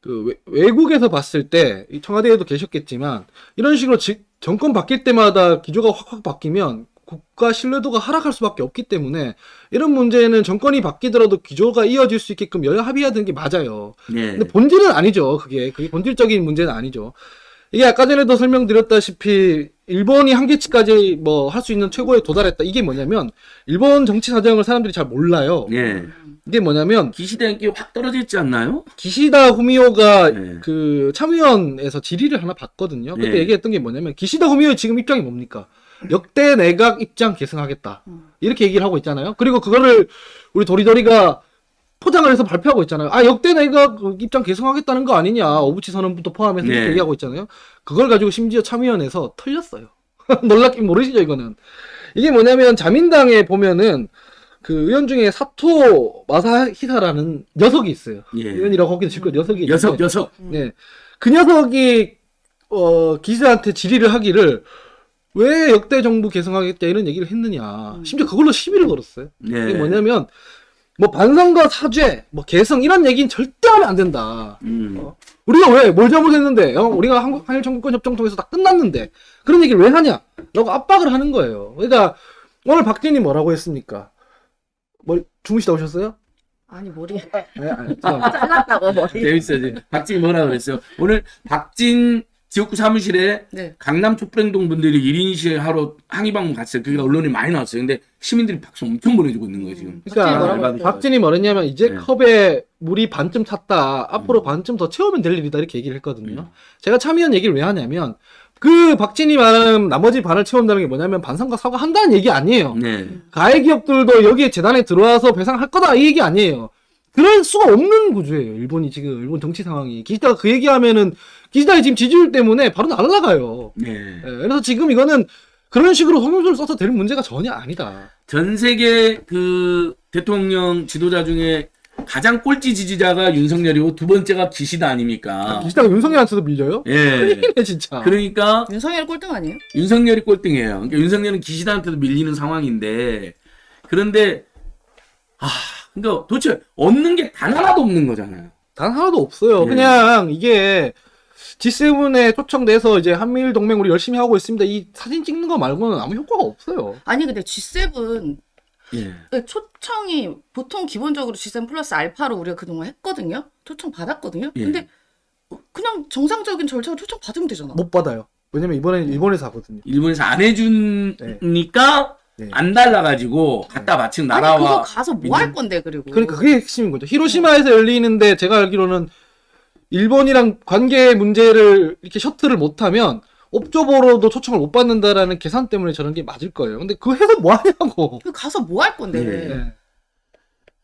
그 외, 외국에서 봤을 때, 청와대에도 계셨겠지만 이런 식으로 지, 정권 바뀔 때마다 기조가 확확 바뀌면 국가 신뢰도가 하락할 수밖에 없기 때문에 이런 문제는 정권이 바뀌더라도 기조가 이어질 수 있게끔 여야 합의해야 되는 게 맞아요. 네. 근데 본질은 아니죠. 그게 그게 본질적인 문제는 아니죠. 이게 아까 전에도 설명드렸다시피 일본이 한계치까지 뭐 할 수 있는 최고에 도달했다. 이게 뭐냐면 일본 정치 사정을 사람들이 잘 몰라요. 예. 이게 뭐냐면 기시다 인기 확 떨어지지 않나요? 기시다 후미오가 예. 그 참의원에서 질의를 하나 봤거든요. 그때 예. 얘기했던 게 뭐냐면 기시다 후미오의 지금 입장이 뭡니까? 역대 내각 입장 계승하겠다. 이렇게 얘기를 하고 있잖아요. 그리고 그거를 우리 도리도리가 포장을 해서 발표하고 있잖아요. 아, 역대 내가 입장 계승하겠다는 거 아니냐. 오부치 선언부터 포함해서 네. 얘기하고 있잖아요. 그걸 가지고 심지어 참의원에서 틀렸어요. 놀랍긴 모르시죠, 이거는. 이게 뭐냐면 자민당에 보면은 그 의원 중에 사토 마사히사라는 녀석이 있어요. 예. 의원이라고 하기도 쉽고 녀석이 녀석, 있는데. 녀석. 네. 그 녀석이 어, 기자한테 질의를 하기를 왜 역대 정부 계승하겠다 이런 얘기를 했느냐. 심지어 그걸로 시비를 걸었어요. 예. 이게 뭐냐면 뭐 반성과 사죄, 뭐 개성 이런 얘기는 절대 하면 안 된다. 음. 어? 우리가 왜 뭘 잘못했는데, 어? 우리가 한국 한일 청구권 협정 통해서 다 끝났는데 그런 얘기를 왜 하냐라고 압박을 하는 거예요. 그러니까 오늘 박진이 뭐라고 했습니까? 뭐 주무시다 오셨어요? 아니 머리 잘랐다고 머리. 재밌어요. 박진이 뭐라고 그랬어요? 오늘 박진 지역구 사무실에 네. 강남 촛불행동 분들이 일 인 시위하러 항의 방문 갔어요. 그게 언론이 많이 나왔어요. 근데 시민들이 박수 엄청 보내주고 있는 거예요, 지금. 그러니까 박진이 뭐랬냐면 이제 네. 컵에 물이 반쯤 찼다. 앞으로 음. 반쯤 더 채우면 될 일이다. 이렇게 얘기를 했거든요. 음. 제가 참의원 얘기를 왜 하냐면 그 박진이 말하는 나머지 반을 채운다는 게 뭐냐면 반성과 사과 한다는 얘기 아니에요. 네. 가해 기업들도 여기에 재단에 들어와서 배상할 거다. 이 얘기 아니에요. 그럴 수가 없는 구조예요. 일본이 지금, 일본 정치 상황이. 기시다가 그 얘기하면은, 기시다의 지금 지지율 때문에 바로 날아가요. 네. 예, 그래서 지금 이거는 그런 식으로 성명서를 써서 될 문제가 전혀 아니다. 전 세계 그 대통령 지도자 중에 가장 꼴찌 지지자가 윤석열이고 두 번째가 기시다 아닙니까? 아, 기시다가 윤석열한테도 밀려요? 예. 큰일이네, 진짜. 그러니까. 윤석열 꼴등 아니에요? 윤석열이 꼴등이에요. 그러니까 윤석열은 기시다한테도 밀리는 상황인데. 그런데, 아. 그러니까 도대체 얻는 게 단 하나도 없는 거잖아요. 단 하나도 없어요. 예. 그냥 이게 지 세븐에 초청돼서 이제 한미일 동맹 우리 열심히 하고 있습니다. 이 사진 찍는 거 말고는 아무 효과가 없어요. 아니 근데 지 세븐 예. 초청이 보통 기본적으로 지 세븐 플러스 알파로 우리가 그동안 했거든요. 초청 받았거든요. 예. 근데 그냥 정상적인 절차로 초청 받으면 되잖아. 못 받아요. 왜냐면 이번에는 일본에서 하거든요. 일본에서 안 해주니까 네. 네. 안 달라가지고 갖다 마침 나라와. 아니, 그거 가서 뭐 할 건데 그리고. 그러니까 그게 핵심인 거죠. 히로시마에서 열리는데 제가 알기로는 일본이랑 관계 문제를 이렇게 셔틀을 못하면 옵저버로도 초청을 못 받는다라는 계산 때문에 저런 게 맞을 거예요. 근데 그거 해서 뭐 하냐고. 가서 뭐 할 건데. 네. 네.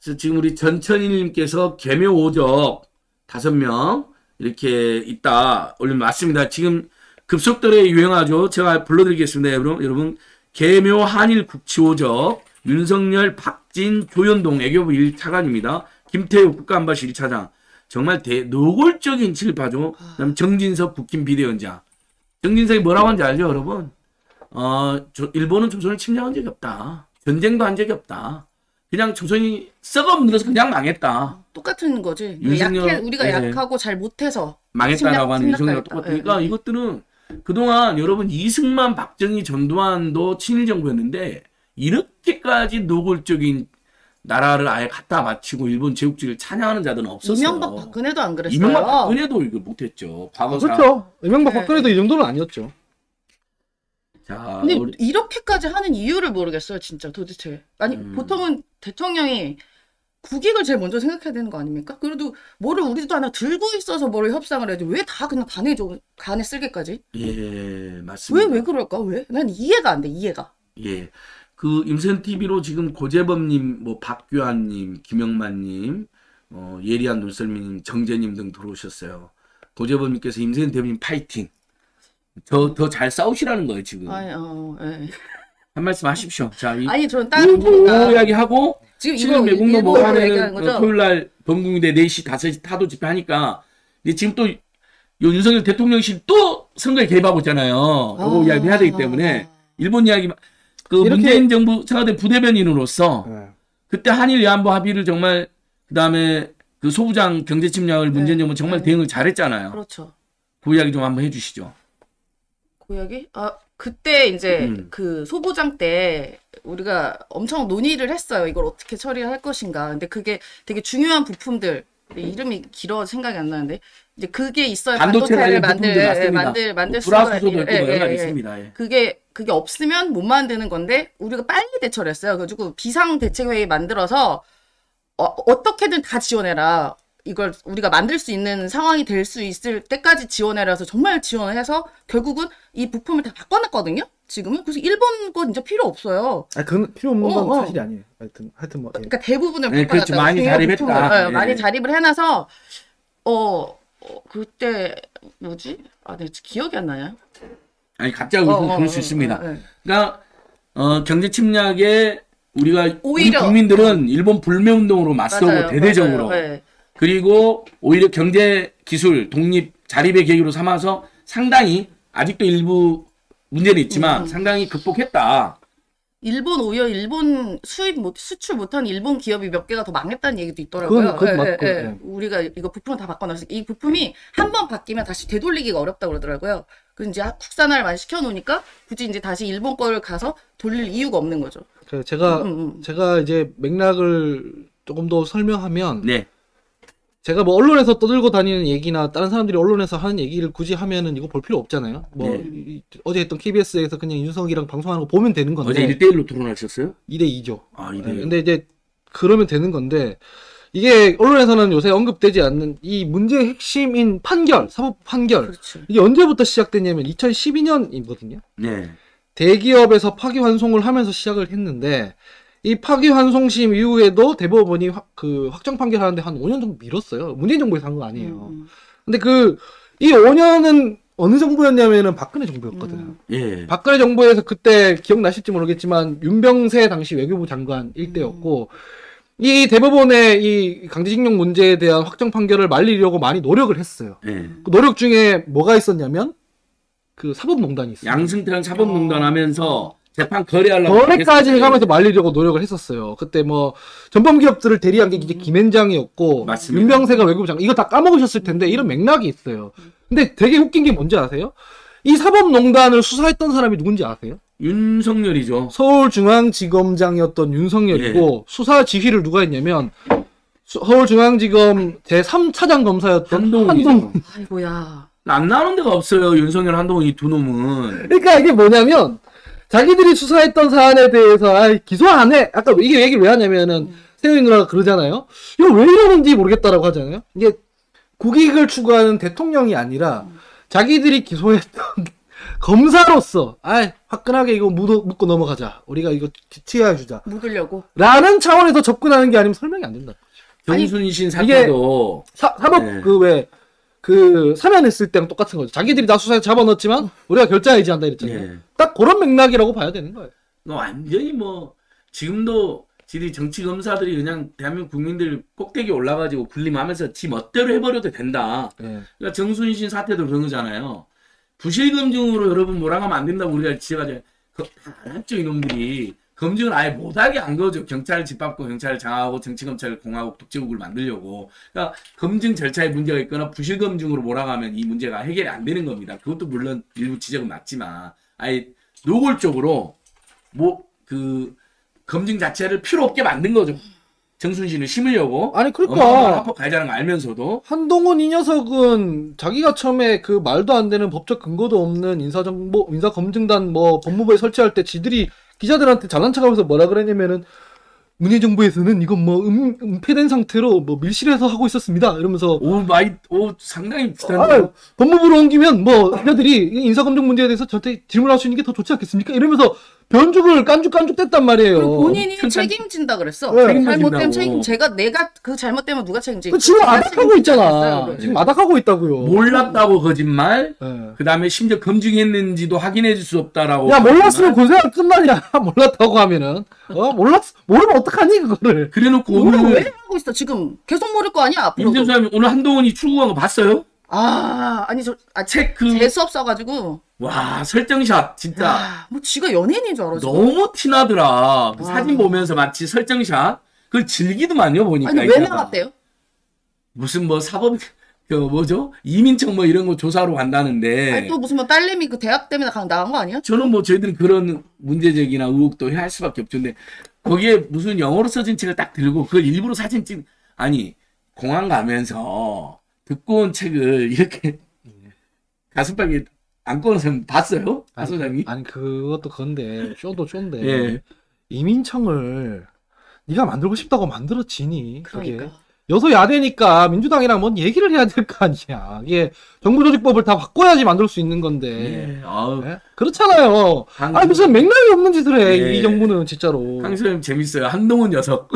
그래서 지금 우리 전천희님께서 개묘오적 다섯 명 이렇게 있다 올리면 맞습니다. 지금 급속도로 유행하죠. 제가 불러드리겠습니다, 여러분. 여러분. 개묘 한일 국치오적 윤석열 박진 조현동 애교부 일 차관입니다. 김태우 국가안보실 일 차장 정말 대 노골적인 칠파죠. 그다음 정진석 국힘 비대위원장. 정진석이 뭐라고 하는지 알죠, 여러분? 어, 조, 일본은 조선을 침략한 적이 없다. 전쟁도 한 적이 없다. 그냥 조선이 썩어 문들어서 그냥 망했다. 똑같은 거지. 윤석열, 약해, 우리가 네. 약하고 잘 못해서 망했다라고 하는 윤석열과 똑같으니까 네. 이것들은. 그동안 여러분 이승만, 박정희, 전두환도 친일정부였는데 이렇게까지 노골적인 나라를 아예 갖다 바치고 일본 제국주의를 찬양하는 자들은 없었어요. 이명박 박근혜도 안 그랬어요. 이명박 박근혜도 이거 못했죠. 과거 사람. 그렇죠. 이명박 네. 박근혜도 이 정도는 아니었죠. 자, 근데 우리... 이렇게까지 하는 이유를 모르겠어요, 진짜 도대체. 아니 음... 보통은 대통령이 국익을 제일 먼저 생각해야 되는 거 아닙니까? 그래도 뭐를 우리도 하나 들고 있어서 뭐를 협상을 해야지 왜 다 그냥 간에 좀 간에 쓸개까지? 예, 맞습니다. 왜 왜 그럴까? 왜? 난 이해가 안 돼, 이해가. 예. 그 임세훈 티비로 지금 고재범님, 뭐 박규환님, 김영만님, 어, 예리한 눈썰미님, 정재님 등 들어오셨어요. 고재범님께서 임세훈 대표님 파이팅. 더 더 잘 싸우시라는 거예요 지금. 아니, 어, 예. 한 말씀 하십시오. 자, 이 아니 저는 다른 거 이야기하고 지금 이거 매국노 법안에는 토요일 날 범국민대 네 시 다섯 시 타도 집회하니까 이제 지금 또 요 윤석열 대통령실 또 선거에 개입하고 있잖아요. 요거 아, 이야기해야 되기 때문에 아, 일본 이야기. 그 문재인 정부 청와대 부대변인으로서 네. 그때 한일 외안부 합의를 정말 그다음에 그 소부장 경제 침략을 네. 문재인 정부 정말 네. 대응을 잘했잖아요. 그렇죠. 그 이야기 좀 한번 해주시죠. 그 이야기? 아 그때 이제 음. 그 소부장 때 우리가 엄청 논의를 했어요. 이걸 어떻게 처리할 것인가. 근데 그게 되게 중요한 부품들. 이름이 길어 생각이 안 나는데 이제 그게 있어야 반도체를 만들 예, 만들 만들 수가 있습니다. 예, 예, 예. 있습니다. 예. 그게 그게 없으면 못 만드는 건데 우리가 빨리 대처를 했어요. 그래가지고 비상 대책 회의 만들어서 어, 어떻게든 다 지원해라. 이걸 우리가 만들 수 있는 상황이 될 수 있을 때까지 지원해라서 정말 지원해서 결국은 이 부품을 다 바꿔놨거든요. 지금은 그래서 일본 건 진짜 필요 없어요. 아, 그건 필요 없는 건 어, 어. 사실이 아니에요. 하여튼 하여튼 뭐. 예. 그러니까 대부분을 네, 그렇죠. 많이 자립했다. 네. 많이 자립을 해놔서 어, 어 그때 뭐지? 아, 내 기억이 안 나요. 아니 갑자기 어, 그럴 어, 수 어, 있습니다. 어, 네. 그러니까 어, 경제 침략에 우리가 오히려, 우리 국민들은 일본 불매운동으로 맞서고 대대적으로. 맞아요, 네. 그리고 오히려 경제 기술 독립 자립의 계기로 삼아서 상당히 아직도 일부 문제는 있지만 음. 상당히 극복했다. 일본 오히려 일본 수입 못, 수출 못한 일본 기업이 몇 개가 더 망했다는 얘기도 있더라고요. 그건, 그건 예, 맞고, 예, 예. 우리가 이거 부품을 다 바꿔놨어요. 이 부품이 한 번 바뀌면 다시 되돌리기가 어렵다고 그러더라고요. 그래서 이제 국산화를 많이 시켜놓으니까 굳이 이제 다시 일본 거를 가서 돌릴 이유가 없는 거죠. 그래, 제가 음, 음. 제가 이제 맥락을 조금 더 설명하면. 네. 제가 뭐 언론에서 떠들고 다니는 얘기나 다른 사람들이 언론에서 하는 얘기를 굳이 하면은 이거 볼 필요 없잖아요. 뭐 네. 이, 어제 했던 케이비에스에서 그냥 윤석이랑 방송하는 거 보면 되는 건데. 어제 일 대 일로 드러나셨어요? 이 대 이죠. 아, 이 대 이. 네, 근데 이제 그러면 되는 건데 이게 언론에서는 요새 언급되지 않는 이 문제의 핵심인 판결, 사법 판결. 그렇죠. 이게 언제부터 시작됐냐면 이천십이 년이거든요. 네. 대기업에서 파기환송을 하면서 시작을 했는데 이 파기환송심 이후에도 대법원이 확, 그 확정 판결하는데 한 오 년 정도 미뤘어요. 문재인 정부에서 한 거 아니에요. 음. 근데 그 이 오 년은 어느 정부였냐면은 박근혜 정부였거든요. 음. 예. 박근혜 정부에서 그때 기억나실지 모르겠지만 윤병세 당시 외교부 장관 일대였고 음. 이 대법원의 이 강제징용 문제에 대한 확정 판결을 말리려고 많이 노력을 했어요. 예. 그 노력 중에 뭐가 있었냐면 그 사법농단이 있어요. 양승태랑 사법농단 어. 하면서 재판 거래하려고 거래까지 해가면서 말리려고 노력을 했었어요. 그때 뭐 전범 기업들을 대리한 게 이제 김앤장이었고 맞습니다. 윤병세가 외교부 장관 이거 다 까먹으셨을 텐데 이런 맥락이 있어요. 근데 되게 웃긴 게 뭔지 아세요? 이 사법농단을 수사했던 사람이 누군지 아세요? 윤석열이죠. 서울중앙지검장이었던 윤석열이고 예. 수사 지휘를 누가 했냐면 서울중앙지검 제삼 차장 검사였던 한동훈. 아이고야. 안 나오는 데가 없어요. 윤석열, 한동훈 이 두 놈은. 그러니까 이게 뭐냐면 자기들이 수사했던 사안에 대해서 아, 기소 안 해. 아까 이게 얘기를 왜 하냐면은 음. 세윤이 누나가 그러잖아요. 이거 왜 이러는지 모르겠다라고 하잖아요. 이게 국익을 추구하는 대통령이 아니라 음. 자기들이 기소했던 검사로서 아, 화끈하게 이거 묻어, 묻고 넘어가자. 우리가 이거 취하해 주자. 묻으려고. 라는 차원에서 접근하는 게 아니면 설명이 안 된다. 정순신 사건도 사법 네. 그 왜 그 사면했을 때랑 똑같은 거죠. 자기들이 나 수사에 잡아넣었지만 음. 우리가 결정해 지한다 이랬잖아요. 예. 딱 그런 맥락이라고 봐야 되는 거예요. 뭐 완전히 뭐 지금도 지리 정치 검사들이 그냥 대한민국 국민들 꼭대기 올라가지고 군림하면서 지 멋대로 해버려도 된다. 예. 그러니까 정순신 사태도 그런 거잖아요. 부실 검증으로 여러분 몰아가면 안 된다고 우리가 지적하잖아요. 안 했죠 이놈들이. 검증을 아예 못하게 한 거죠. 경찰을 짓밟고 경찰을 장악하고 정치검찰을 공화국 독재국을 만들려고. 그러니까 검증 절차에 문제가 있거나 부실검증으로 몰아가면 이 문제가 해결이 안 되는 겁니다. 그것도 물론 일부 지적은 맞지만 아예 노골적으로 뭐 그 검증 자체를 필요 없게 만든 거죠. 정순신을 심으려고. 아니 그러니까 합법 가해자라는 걸 알면서도 한동훈 이 녀석은 자기가 처음에 그 말도 안 되는 법적 근거도 없는 인사정보 인사검증단 뭐 법무부에 설치할 때 지들이 기자들한테 잘난 척하면서 뭐라 그랬냐면은 문재인 정부에서는 이건 뭐 음, 은폐된 상태로 뭐 밀실에서 하고 있었습니다 이러면서 오 마이 오 상당히 비슷한데 아, 법무부로 옮기면 뭐 기자들이 인사검증 문제에 대해서 저한테 질문할 수 있는 게 더 좋지 않겠습니까 이러면서. 변죽을 깐죽깐죽댔단 말이에요. 본인이 편찬... 책임진다 그랬어. 네. 잘못되면 책임, 제가 내가 그 잘못되면 누가 책임지? 지금 아닥하고 있잖아. 네. 지금 아닥하고 있다고요. 몰랐다고 거짓말. 네. 그 다음에 심지어 검증했는지도 확인해줄 수 없다라고. 야 몰랐으면 고생할 끝날이야. 몰랐다고 하면은 어 몰랐 모르면 어떡하니 그거를. 그래놓고 오늘 왜 이러고 있어? 지금 계속 모를 거 아니야 앞으로. 임재수님 오늘 한동훈이 출국한 거 봤어요? 아 아니 저 아 체크 재수 없어가지고. 와 설정샷 진짜 야, 뭐 지가 연예인인 줄 알았어. 너무 티나더라. 그 사진 보면서 마치 설정샷 그걸 즐기더만요 보니까. 아니 왜 나갔대요? 무슨 뭐 사법 그 뭐죠 이민청 뭐 이런 거 조사로 간다는데. 아니, 또 무슨 뭐 딸내미 그 대학 때문에 나간 거 아니야? 저는 뭐 저희들은 그런 문제적이나 의혹도 할 수밖에 없죠. 근데 거기에 무슨 영어로 써진 책을 딱 들고 그걸 일부러 사진 찍 아니 공항 가면서 듣고 온 책을 이렇게 가슴팍에 안꺼는 사람 봤어요? 아 소장님? 아니 그것도 그건데 쇼도 쇼인데 예. 이민청을 네가 만들고 싶다고 만들었지니 그러니까. 그게 여소야대니까 민주당이랑 뭔 얘기를 해야 될 거 아니야. 이게 정부조직법을 다 바꿔야지 만들 수 있는 건데 예. 아우. 예? 그렇잖아요. 강... 아니 무슨 맥락이 없는 짓을 해. 예. 이 정부는 진짜로. 강수님 재밌어요. 한동훈 녀석.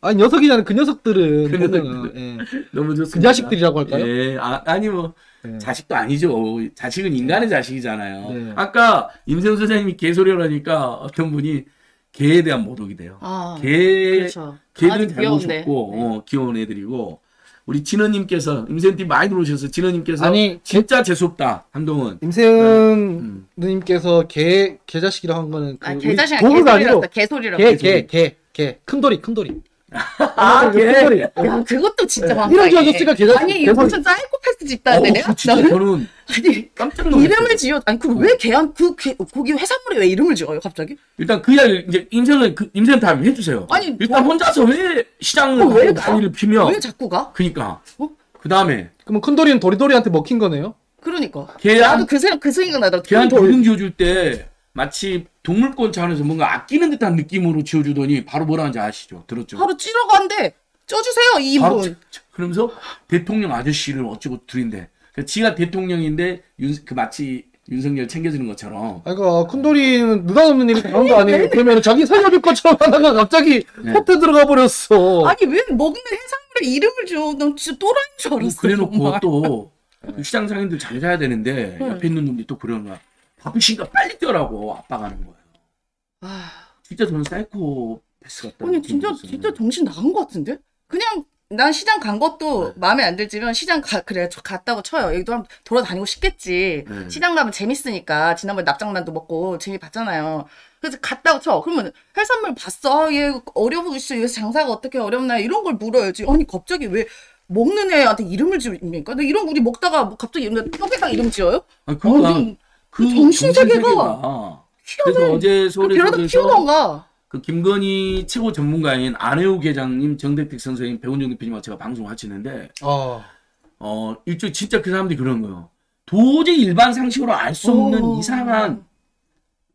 아니 녀석이잖아요. 그 녀석들은. 그 녀석들은. 예. 너무 좋습니다. 그 자식들이라고 할까요? 예. 아, 아니 뭐. 네. 자식도 아니죠. 자식은 인간의 자식이잖아요. 네. 아까 임세훈 선생님이 개소리를 하니까 어떤 분이 개에 대한 모독이 돼요. 아, 개, 그렇죠. 개는 잘못했고 네. 어, 귀여운 애들이고 우리 진원님께서 임세훈님 많이 들어오셔서 진원님께서 아니 진짜 재수없다 한동훈. 임세훈 네. 님께서 개 개자식이라고 한 거는 그 아, 개자식 아니고 개소리라고. 개 개 개 개 큰 도리 큰 도리. 아, 개. 야, 그것도 진짜 방금. 이런 아저씨가 계좌 아니, 이거 무슨 사이코패스 집단인데 내가? 진짜 저는. 아니, 깜짝 놀랐어. 이름을 지어. 아니, 그럼 왜 개한, 그, 개, 거기 회사물에 왜 이름을 지어요, 갑자기? 일단 그 이야기, 이제 임세훈, 그, 임세훈 다음 해주세요. 아니, 일단 와, 혼자서 왜 시장을 다리를 피며. 왜 자꾸 가? 그니까. 어? 그 다음에. 그러면 큰돌이는 도리도리한테 먹힌 거네요? 그러니까. 개한. 나도 그 생각, 그 생각 나다. 개한테 이름 지어줄 때. 마치 동물권 차원에서 뭔가 아끼는 듯한 느낌으로 지어주더니 바로 뭐라는지 아시죠? 들었죠? 바로 찌러간대. 쪄주세요 이 인분. 그러면서 대통령 아저씨를 어쩌고 둘인데 그러니까 지가 대통령인데 윤, 그 마치 윤석열 챙겨주는 것처럼. 그러니까 큰돌이는 느닷없는 일이 그런 거 아니에요? 그러면 자기 살려줄 것처럼 하다가 갑자기 포트에 네. 들어가 버렸어. 아니 왜 먹는 해산물에 이름을 줘? 난 진짜 또라이인 줄 알았어. 그래놓고 또 시장 상인들 잘 사야 되는데 네. 옆에 있는 놈들이 또 그런 거야. 바쁘신가 빨리 뛰어라고 압박하는 거예요. 아, 진짜 저는 사이코패스 같다. 아니 진짜 모습은. 진짜 정신 나간 것 같은데? 그냥 난 시장 간 것도 네. 마음에 안 들지만 시장 가 그래 저 갔다고 쳐요. 여기도 한번 돌아다니고 싶겠지. 네. 시장 가면 재밌으니까 지난번에 납작만두 먹고 재미 봤잖아요. 그래서 갔다고 쳐. 그러면 해산물 봤어? 얘 어려우고 있어. 여기서 장사가 어떻게 어렵나 이런 걸 물어야지. 아니 갑자기 왜? 먹는 애한테 이름을 지으니까? 이런 우리 먹다가 뭐 갑자기 뼈에다가 이름 지어요? 아 그럼. 그 정신세계가 그래서 어제 서울에서 그 김건희 최고 전문가인 안혜우 계장님, 정대택 선생님, 배운정 대표님과 제가 방송을 하시는데 어, 어 일종 진짜 그 사람들이 그런 거예요. 도저히 일반 상식으로 알 수 없는 오. 이상한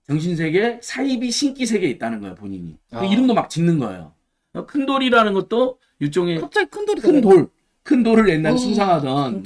정신세계, 사이비 신기세계에 있다는 거예요. 본인이 어. 이름도 막 짓는 거예요. 큰 돌이라는 것도 일종의 갑자기 큰 돌이 큰 돌. 큰 돌을 옛날에 수상하던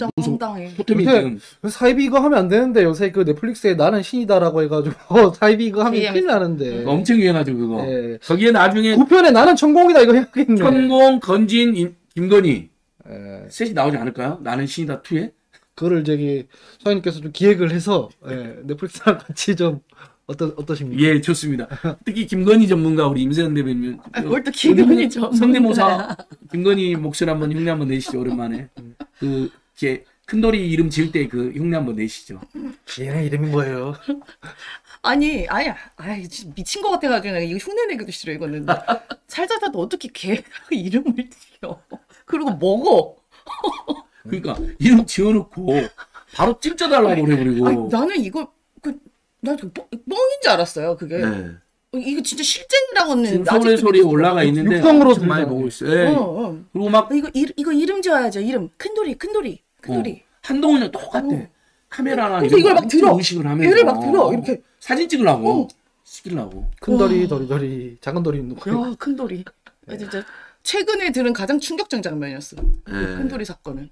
토템이 지금 사이비 이거 하면 안 되는데 요새 그 넷플릭스에 나는 신이다라고 해가지고 사이비 이거 하면 큰일 나는데 엄청 유행하죠 그거. 네. 거기에 나중에 구 편에 나는 천공이다 이거 해야겠네. 천공, 건진, 임, 김건희 네. 셋이 나오지 않을까요? 나는 신이다 이에 그거를 저기 서인님께서 좀 기획을 해서 네. 넷플릭스랑 같이 좀 어떠, 어떠십니까? 예, 좋습니다. 특히 김건희 전문가 우리 임세은 대변인 아, 뭘 또 김건희 전문가 성대모사 김건희 목소리 한번 흉내 한번 내시죠. 오랜만에 그 이제 큰돌이 이름 지을 때 그 흉내 한번 내시죠. 얘는 이름이 뭐예요? 아니 아니 아이 미친 거 같아가지고 이거 흉내 내기도 싫어 이거는. 살자자도 어떻게 개 이름을 지어? 그리고 먹어. 그러니까 이름 지어놓고 바로 찜쪄달라고 그래버리고. 나는 이거 그. 나 그 뻥, 뻥인 줄 알았어요. 그게 네. 이거 진짜 실제라고는 서울의 소리 올라가 있는데 육성으로 많이 보고 있어요. 네. 어, 어. 그리고 막 이거 이, 이거 이름 지어야죠. 이름 큰돌이 큰돌이 큰돌이. 어. 한동훈이랑 똑같대. 어. 카메라나 이런 이걸 막 들어. 의식을 하면서 얘를 막 들어 이렇게 사진 찍으려고. 어. 시키려고. 큰돌이 도리도리 작은 돌이 있는 거야. 야, 큰돌이. 네. 진짜 최근에 들은 가장 충격적인 장면이었어. 네. 그 큰돌이 사건은.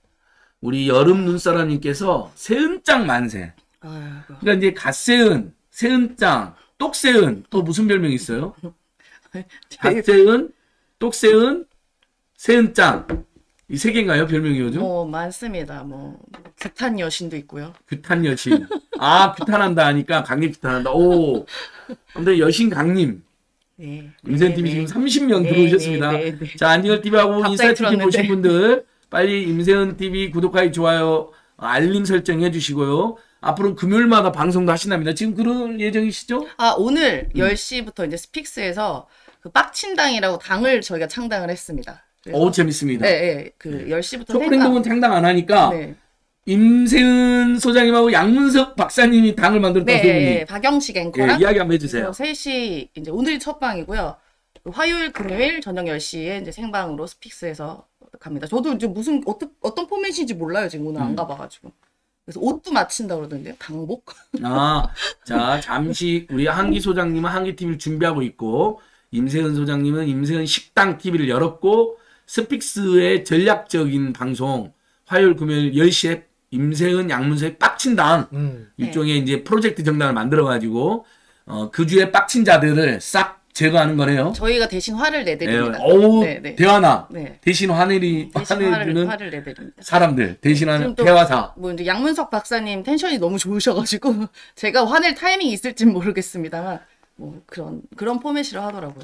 우리 여름 눈사람님께서 세은짱 만세. 아이고. 그러니까 이제 갓세은, 세은짱, 똑세은 또 무슨 별명이 있어요? 갓세은, 똑세은, 세은짱 이 세 개인가요 별명이 요즘? 뭐 많습니다. 뭐 규탄 여신도 있고요. 규탄 여신. 아 규탄한다 하니까 강림 규탄한다. 오. 근데 여신 강림. 네. 임세훈 티비 네, 네. 지금 삼십 명 네, 들어오셨습니다. 네, 네, 네. 자 안진걸 티비하고 인사이트TV 보신 분들 빨리 임세훈 티비 구독하기 좋아요 알림 설정 해주시고요. 앞으로 금요일마다 방송도 하시납니다. 지금 그런 예정이시죠? 아 오늘 음. 열 시부터 이제 스픽스에서 그 빡친당이라고 당을 저희가 창당을 했습니다. 어우 재밌습니다. 네, 네. 그 네. 열 시부터 촛불행동은 창당 안 하니까 네. 임세은 소장님하고 양문석 박사님이 당을 만들었다고. 네, 네. 박영식 앵커랑 네, 이야기 한번 해주세요. 세 시 이제 오늘이 첫 방이고요. 화요일 금요일 저녁 열 시에 이제 생방으로 스픽스에서 갑니다. 저도 이제 무슨 어떤 어떤 포맷인지 몰라요. 지금 오늘 음. 안 가봐가지고. 그래서 옷도 맞춘다고 그러던데요. 강복? 아, 자 잠시 우리 한기 소장님은 한기 티비를 준비하고 있고 임세은 소장님은 임세은 식당 티비를 열었고 스픽스의 전략적인 방송 화요일 금요일 열 시에 임세은 양문석의 빡친 당 음. 일종의 네. 이제 프로젝트 정당을 만들어가지고 어, 그 주에 빡친 자들을 싹 제거하는 거네요. 저희가 대신 화를 내드립니다. 네. 어우 네, 네. 대화나 네. 대신 화내리 대신 화내주는 화를, 화를 내드립니다. 사람들 대신하는 대화사. 뭐 이제 양문석 박사님 텐션이 너무 좋으셔가지고 제가 화낼 타이밍이 있을진 모르겠습니다만 뭐 그런 그런 포맷이라 하더라고요.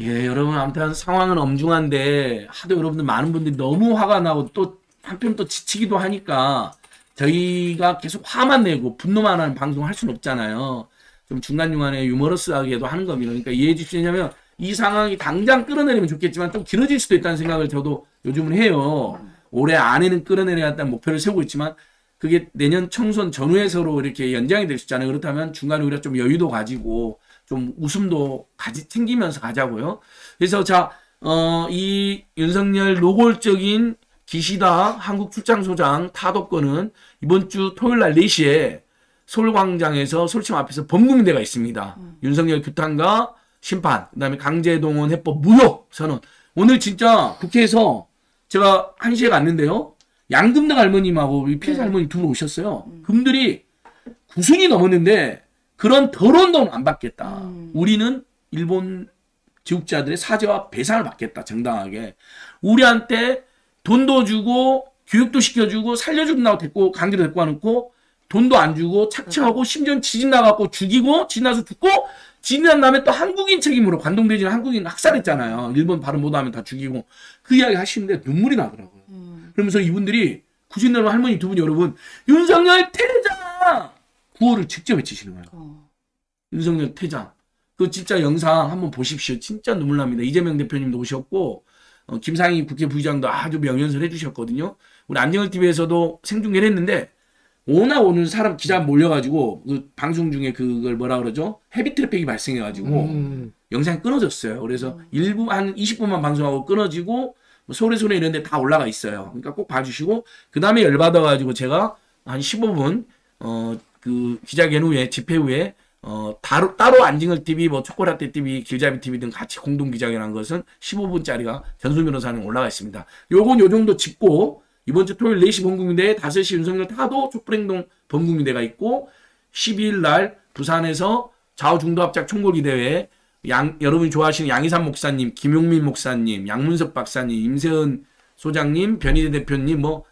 예, 여러분, 아무튼 상황은 엄중한데, 하도 여러분들 많은 분들이 너무 화가 나고, 또, 한편 또 지치기도 하니까, 저희가 계속 화만 내고, 분노만 하는 방송을 할 수는 없잖아요. 좀 중간중간에 유머러스하게도 하는 겁니다. 그러니까 이해해 주시냐면, 이 상황이 당장 끌어내리면 좋겠지만, 좀 길어질 수도 있다는 생각을 저도 요즘은 해요. 올해 안에는 끌어내려야겠다는 목표를 세우고 있지만, 그게 내년 총선 전후에 서로 이렇게 연장이 될 수 있잖아요. 그렇다면 중간에 우리가 좀 여유도 가지고, 좀 웃음도 가지 챙기면서 가자고요. 그래서 자, 어, 이 윤석열 노골적인 기시다 한국 출장 소장 타도권은 이번 주 토요일 날 네 시에 서울광장에서 서울청 앞에서 범국민대가 있습니다. 음. 윤석열 규탄과 심판, 그다음에 강제동원 해법 무효 선언. 오늘 진짜 국회에서 제가 한 시에 갔는데요. 양금당 할머님하고 피해자 할머니 두 분 오셨어요. 금들이 구순이 넘었는데 그런 더러운 돈 안 받겠다. 음. 우리는 일본 지국자들의 사죄와 배상을 받겠다. 정당하게. 우리한테 돈도 주고 교육도 시켜주고 살려준다고 데리고 강제로 데리고 와놓고 돈도 안 주고 착취하고 음. 심지어 지진 나갖고 죽이고 지진 나서 죽고 지진 난 다음에 또 한국인 책임으로 관동대지는 한국인 학살했잖아요. 일본 발음 못하면 다 죽이고 그 이야기 하시는데 눈물이 나더라고요. 음. 그러면서 이분들이 구십 년 할머니 두 분 여러분 윤석열 테러잖아! 구호를 직접 외치시는 거예요. 어. 윤석열 퇴장. 그 진짜 영상 한번 보십시오. 진짜 눈물 납니다. 이재명 대표님도 오셨고 어, 김상희 국회 부의장도 아주 명연설 해주셨거든요. 우리 안진걸 티비에서도 생중계를 했는데 오나 오는 사람 기자 몰려가지고 그 방송 중에 그걸 뭐라 그러죠? 헤비 트래픽이 발생해가지고 음. 영상이 끊어졌어요. 그래서 음. 일부 한 이십 분만 방송하고 끊어지고 뭐 소래소래 이런 데 다 올라가 있어요. 그러니까 꼭 봐주시고 그 다음에 열받아가지고 제가 한 십오 분 어. 그 기자회견 후에 집회 후에 어 따로 따로 안진걸 티비 뭐 초콜라떼 티비 길잡이 티비 등 같이 공동 기자회견한 것은 십오 분짜리가 전수 변호사는 올라가 있습니다. 요건 요 정도 짚고 이번 주 토요일 네 시 범국민대에 다섯 시 윤석열 타도 촛불행동 범국민대가 있고 십이 일 날 부산에서 좌우 중도 합작 총궐기 대회 양 여러분이 좋아하시는 양희삼 목사님, 김용민 목사님, 양문석 박사님, 임세은 소장님, 변희재 대표님 뭐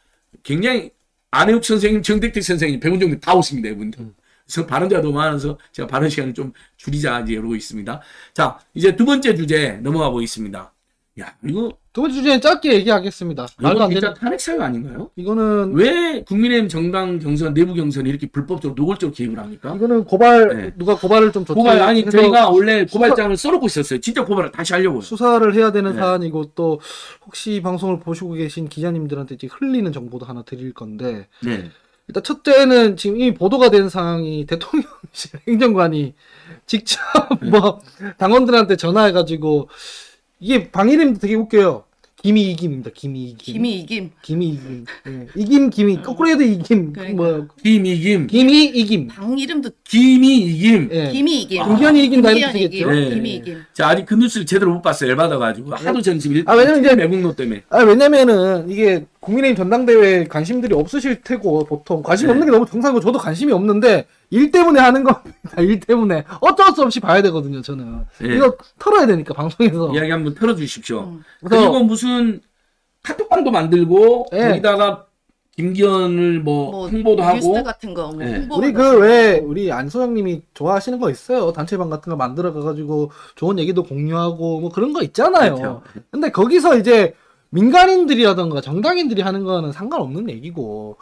굉장히 안혜욱 선생님, 정택택 선생님, 백운정님 다 오십니다, 이분들. 그래서 발언자도 많아서 제가 발언 시간을 좀 줄이자, 이제 이러고 있습니다. 자, 이제 두 번째 주제 넘어가 보겠습니다. 야, 이거. 두 번째 주제는 짧게 얘기하겠습니다. 이건 진짜 탄핵 사유 아닌가요? 이거는. 왜 국민의힘 정당 경선, 내부 경선에 이렇게 불법적으로 노골적으로 개입을 합니까? 이거는 고발, 네. 누가 고발을 좀 고발, 아니, 저희가 원래 수사... 고발장을 써놓고 있었어요. 진짜 고발을 다시 하려고요. 수사를 해야 되는 네. 사안이고, 또, 혹시 방송을 보시고 계신 기자님들한테 이제 흘리는 정보도 하나 드릴 건데. 네. 일단 첫째는 지금 이미 보도가 된 상황이 대통령실 행정관이 직접 뭐 당원들한테 전화해가지고 이게 방일임도 되게 웃겨요. 김이 이김입니다. 김이 이김. 김이 이김. 김이 이김. 네. 이김 김이. 거꾸로 해도 이김. 그러니까. 뭐. 김 이김. 김이 이김. 당 이름도 김이 이김. 네. 김이 이김. 김기현이 이긴다 이렇게 되겠죠. 네. 김이 이김. 자, 아니 그 뉴스를 제대로 못 봤어요. 열받아가지고. 하도 전 지금 아, 왜냐면 이제 매국노 때문에. 아, 왜냐면은 이게 국민의힘 전당대회에 관심들이 없으실 테고 보통 관심 네. 없는 게 너무 정상이고 저도 관심이 없는데 일 때문에 하는 겁니다. 일 때문에. 어쩔 수 없이 봐야 되거든요. 저는. 네. 이거 털어야 되니까 방송에서. 이야기 한번 털어주십시오. 음. 그리고 무슨 카톡방도 만들고 네. 거기다가 김기현을 뭐, 뭐 홍보도 하고 뉴스 같은 거 뭐 네. 우리 그 왜 우리 안소영님이 좋아하시는 거 있어요. 단체방 같은 거 만들어 가지고 좋은 얘기도 공유하고 뭐 그런 거 있잖아요. 그렇죠. 근데 거기서 이제 민간인들이라던가 정당인들이 하는 거는 상관없는 얘기고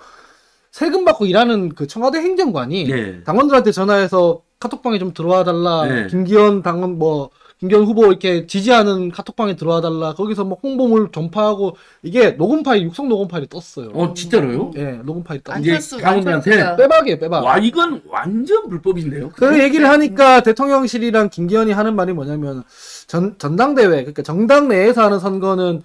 세금 받고 일하는 그 청와대 행정관이 네. 당원들한테 전화해서 카톡방에 좀 들어와 달라 네. 김기현 당원 뭐 김기현 후보 이렇게 지지하는 카톡방에 들어와 달라. 거기서 뭐 홍보물 전파하고 이게 녹음 파일, 육성 녹음 파일이 떴어요. 어 진짜로요? 예, 네, 녹음 파일 떴어요. 이게 당원들한테 빼박이에요, 빼박. 와 이건 완전 불법인데요. 그 얘기를 하니까 대통령실이랑 김기현이 하는 말이 뭐냐면 전 전당대회 그러니까 정당 내에서 하는 선거는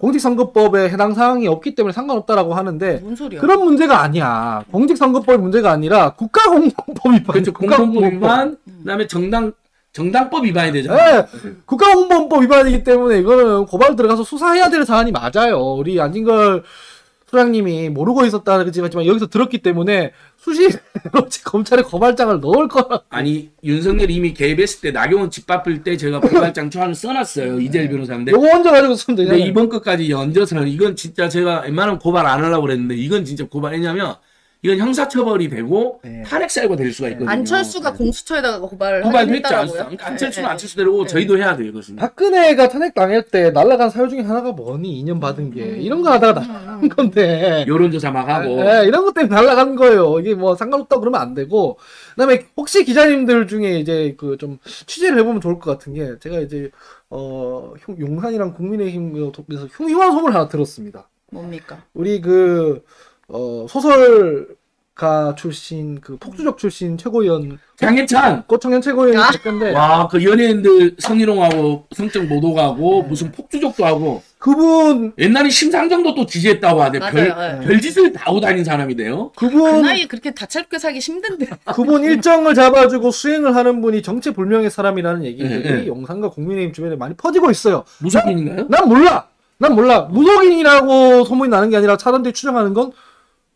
공직선거법에 해당 사항이 없기 때문에 상관없다라고 하는데 뭔 소리야? 그런 문제가 아니야. 공직선거법이 문제가 아니라 국가공무원법 위반. 그렇죠. 공무원 위반. 그다음에 정당 정당법 위반이 되잖아요. 네, 국가공무원법 위반이기 때문에 이거는 고발 들어가서 수사해야 될 사안이 맞아요. 우리 안진걸 소장님이 모르고 있었다는 거지만 여기서 들었기 때문에 수시로 검찰에 고발장을 넣을 거라. 아니 윤석열이 이미 개입했을 때 나경원 집 바쁠 때 제가 고발장 초안을 써놨어요. 이재일 변호사인데. 요거 혼자 가지고 쓰면 되냐? 근데 이번 것까지 얹어서는 이건 진짜 제가 웬만하면 고발 안 하려고 그랬는데 이건 진짜 고발했냐면. 이건 형사처벌이 되고 네. 탄핵 사유가 될 수가 있거든요. 안철수가 네. 공수처에다가 고발을 고발을 했지 않습니까? 그러니까 안철수는 네. 안철수대로 네. 저희도 해야 돼요. 이것은. 박근혜가 탄핵 당할 때 날라간 사유 중에 하나가 뭐니? 이 년 받은 게. 음. 이런 거 하다가 날라간 건데. 여론조사 막 하고. 네. 네. 이런 것 때문에 날라간 거예요. 이게 뭐 상관없다고 그러면 안 되고. 그 다음에 혹시 기자님들 중에 이제 그 좀 취재를 해보면 좋을 것 같은 게 제가 이제 어 용산이랑 국민의힘에서 흉흉한 소문을 하나 들었습니다. 뭡니까? 우리 그 어 소설가 출신 그 폭주적 출신 최고위원 장해찬 고청년 최고위원 작가인데 와 그 연예인들 성희롱하고 성적 모독하고 네. 무슨 폭주적도 하고 그분 옛날에 심상정도 또 지지했다고 하대 별 별짓을 다 하고 다닌 사람이래요. 그분 그 나이에 그렇게 다채롭게 살기 힘든데 그분 일정을 잡아주고 수행을 하는 분이 정체불명의 사람이라는 얘기들이 네, 네. 용산과 국민의힘 주변에 많이 퍼지고 있어요. 무속인인가요? 난 몰라 난 몰라 무속인이라고 소문이 나는 게 아니라 사람들이 추정하는 건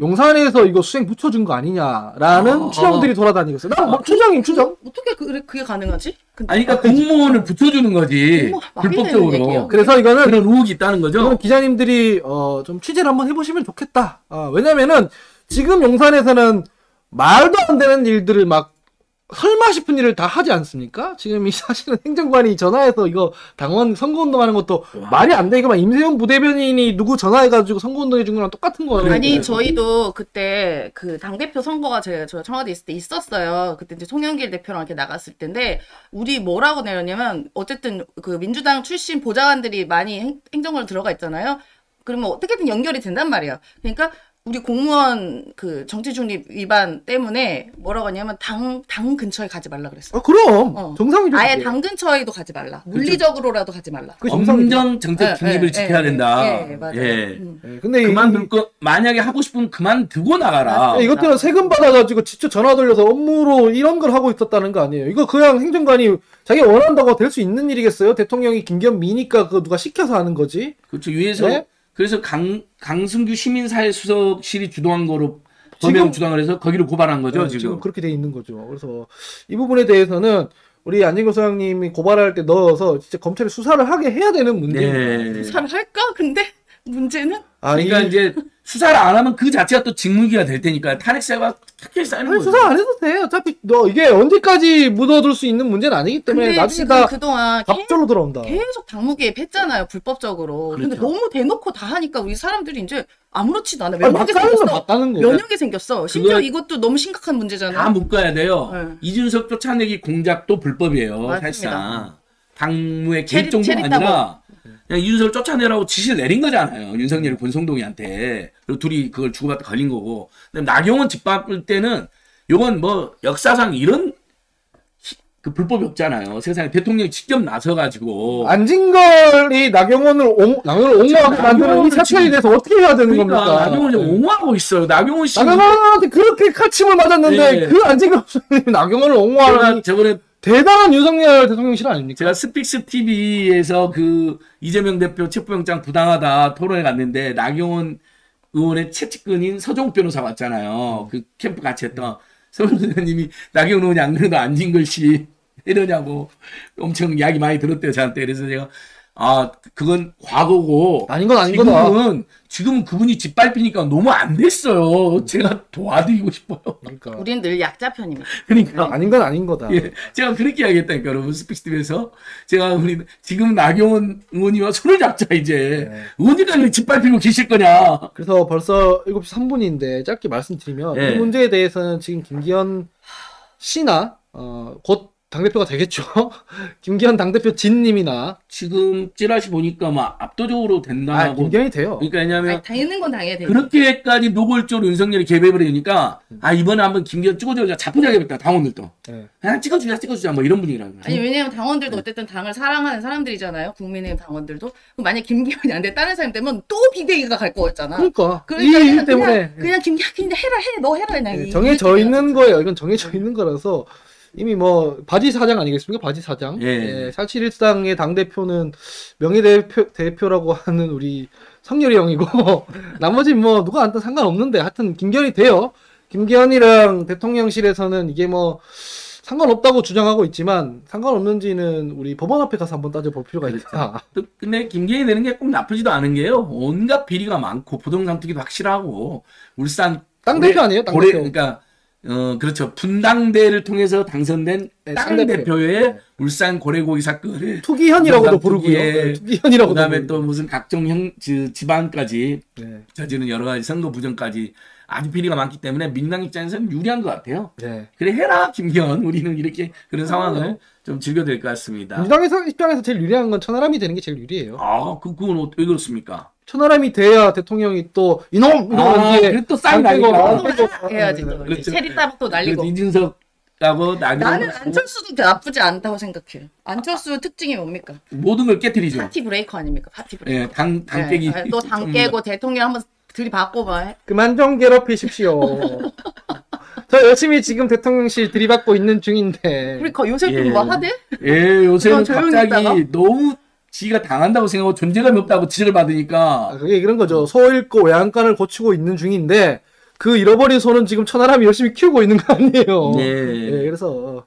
용산에서 이거 수행 붙여준 거 아니냐라는 아, 추정들이 아, 돌아다니고 있어요. 난 아, 추정임 추정. 어떻게 그래 그게 가능하지? 근데 아니 그러니까 공무원을 붙여주는 거지 불법적으로. 그래서 이거는 그런 의혹이 있다는 거죠. 이건 기자님들이 어, 좀 취재를 한번 해보시면 좋겠다. 어, 왜냐면은 지금 용산에서는 말도 안 되는 일들을 막 설마 싶은 일을 다 하지 않습니까? 지금 이 사실은 행정관이 전화해서 이거 당원 선거운동하는 것도 와. 말이 안 되니까만 임세훈 부대변인이 누구 전화해가지고 선거운동 해준 거랑 똑같은 거예요. 아니 저희도 그때 그 당대표 선거가 제가 저 청와대 있을 때 있었어요. 그때 이제 송영길 대표랑 이렇게 나갔을 때인데 우리 뭐라고 내렸냐면 어쨌든 그 민주당 출신 보좌관들이 많이 행, 행정관으로 들어가 있잖아요. 그러면 어떻게든 연결이 된단 말이에요. 그러니까 우리 공무원 그 정치중립 위반 때문에 뭐라고 하냐면 당, 당 근처에 가지 말라 그랬어요. 아, 그럼 어. 정상이죠. 아예 그게. 당 근처에도 가지 말라. 물리적으로라도 가지 말라. 엄정 정책 중립을 네, 네, 지켜야 네, 된다. 네, 네, 맞아요. 예. 음. 네, 근데 그만둘 거 만약에 하고 싶으면 그만두고 나가라. 네, 이것 때문에 세금 받아가지고 직접 전화 돌려서 업무로 이런 걸 하고 있었다는 거 아니에요. 이거 그냥 행정관이 자기 원한다고 될 수 있는 일이겠어요? 대통령이 김기현 미니까 그거 누가 시켜서 하는 거지. 그렇죠. 위에서. 네? 그래서 강, 강승규 시민사회 수석실이 주도한 거로 범행 주장을 해서 거기로 고발한 거죠, 네, 지금. 지금 그렇게 돼 있는 거죠. 그래서 이 부분에 대해서는 우리 안진걸 소장님이 고발할 때 넣어서 진짜 검찰이 수사를 하게 해야 되는 문제예요. 네. 수사를 할까? 근데 문제는? 아, 그러니까 이... 이제 수사를 안 하면 그 자체가 또 직무유기가 될 테니까 탄핵사유가 특히 쌓이는 거죠. 수사 안 해도 돼. 어차피 너 이게 언제까지 묻어둘 수 있는 문제는 아니기 때문에 나중에 다 그동안 갑절로 돌아온다. 계속 당무개입 했잖아요. 불법적으로. 그렇죠. 근데 너무 대놓고 다 하니까 우리 사람들이 이제 아무렇지도 않아. 면역이 아니, 생겼어. 맞다는 거. 면역이 생겼어. 심지어 이것도 너무 심각한 문제잖아요. 다 묶어야 돼요. 네. 이준석 쫓아내기 공작도 불법이에요. 맞습니다. 사실상. 당무의 개입 정도가 아니라 그냥 이준석을 쫓아내라고 지시를 내린 거잖아요. 윤석열이 권성동이한테. 그리고 둘이 그걸 주고받다 걸린 거고. 그다음에 나경원 짓밟을 때는 요건 뭐 역사상 이런 그 불법이 없잖아요. 세상에 대통령이 직접 나서가지고. 안진걸이 나경원을 옹, 나경원을 옹호하고 만드는 이 사건에 대해서 어떻게 해야 되는 그러니까 겁니까? 나경원을 네. 옹호하고 있어요. 나경원 씨. 나경원한테 그렇게 카침을 맞았는데 네. 그 안진걸 나경원을 옹호하는. 저번에 대단한 윤석열 대통령실 아닙니까? 제가 스픽스 티비에서 그 이재명 대표 체포영장 부당하다 토론회 갔는데 나경원 의원의 채찍근인 서정욱 변호사 왔잖아요. 그 캠프 같이 했던. 선생님이 나경원 의원이 안 그래도 안진걸 씨 이러냐고 엄청 이야기 많이 들었대요 저한테. 그래서 제가 아 그건 과거고 아닌 건 아닌 거다. 지금은, 지금은 그분이 짓밟히니까 너무 안 됐어요. 제가 도와드리고 싶어요. 그러니까 우린 늘 약자 편입니다. 그러니까 아닌 건 아닌 거다. 예, 제가 그렇게 이야기했다니까 여러분. 스픽스티비에서 제가 우리 지금 나경원 의원이와 손을 잡자 이제 네. 어디까지 짓밟히고 계실 거냐. 그래서 벌써 일곱 시 삼 분인데 짧게 말씀드리면 네. 이 문제에 대해서는 지금 김기현 씨나 어, 곧 당대표가 되겠죠. 김기현 당대표 진님이나 지금 찌라시 보니까 막 압도적으로 된다고. 아, 김기현이 돼요. 그러니까 왜냐면 아니, 당하는 건 당해야 돼요. 그렇게까지 노골적으로 윤석열이 개입을 해니까 음. 아 이번에 한번 김기현 찍어줘야 자포자기했다 당원들도. 네. 그냥 찍어주자 찍어주자 뭐 이런 분위기라고. 아니 왜냐면 당원들도 네. 어쨌든 당을 사랑하는 사람들이잖아요. 국민의힘 당원들도. 그럼 만약 김기현이 안 돼 다른 사람 되면 또 비대위가 갈 거였잖아. 그러니까. 그러니까 이 일 때문에 그냥, 그냥 김기현인데 해라 해 너 해라 나. 네, 정해져 있는 거예요. 이건 정해져 있는 거라서. 이미 뭐 바지 사장 아니겠습니까? 바지 사장. 예. 예, 사칠일상의 당 대표는 명예 대표 대표라고 하는 우리 성렬이 형이고 나머지 뭐 누가 안든 상관없는데 하여튼 김기현이 돼요. 김기현이랑 대통령실에서는 이게 뭐 상관없다고 주장하고 있지만 상관없는지는 우리 법원 앞에 가서 한번 따져볼 필요가 있다. 근데 김기현이 되는 게 꼭 나쁘지도 않은 게요. 온갖 비리가 많고 부동산 투기도 확실하고 울산 땅 대표 아니에요? 땅 대표. 그러니까. 어 그렇죠. 분당대를 통해서 당선된 네, 땅 대표의 네. 울산 고래고기 사건을 투기현이라고도 부르고요. 네, 투기현이라고. 그다음에 또 무슨 각종 형 지, 집안까지 네. 저지른 여러 가지 선거 부정까지 아주 비리가 많기 때문에 민당 입장에서는 유리한 것 같아요. 네. 그래 해라 김기현. 우리는 이렇게 그런 상황을 네. 좀 즐겨야 될 것 같습니다. 민당 입장에서 제일 유리한 건 천하람이 되는 게 제일 유리해요. 아 그, 그건 왜 그렇습니까? 천하람이 돼야 대통령이 또 이놈! 이놈! 이게 또 싸움 날리고 해야지. 체리 따박 또 날리고. 이준석하고 나경원. 나는 안철수도 나쁘지 않다고 생각해요. 안철수의 특징이 뭡니까? 모든 걸 깨뜨리죠. 파티 브레이커 아닙니까? 파티 브레이커. 예, 당, 당 깨기. 예, 또 당 깨고 대통령 한번 들이받고 봐. 그만 좀 괴롭히십시오. 저 열심히 지금 대통령실 들이받고 있는 중인데. 그러니까 요새 좀 뭐 하대? 예, 요새는 갑자기 있다가? 너무 지가 당한다고 생각하고 존재감이 없다고 지적을 받으니까. 아, 그게 그런 거죠. 소 잃고 외양간을 고치고 있는 중인데 그 잃어버린 소는 지금 천하람이 열심히 키우고 있는 거 아니에요. 네. 네 그래서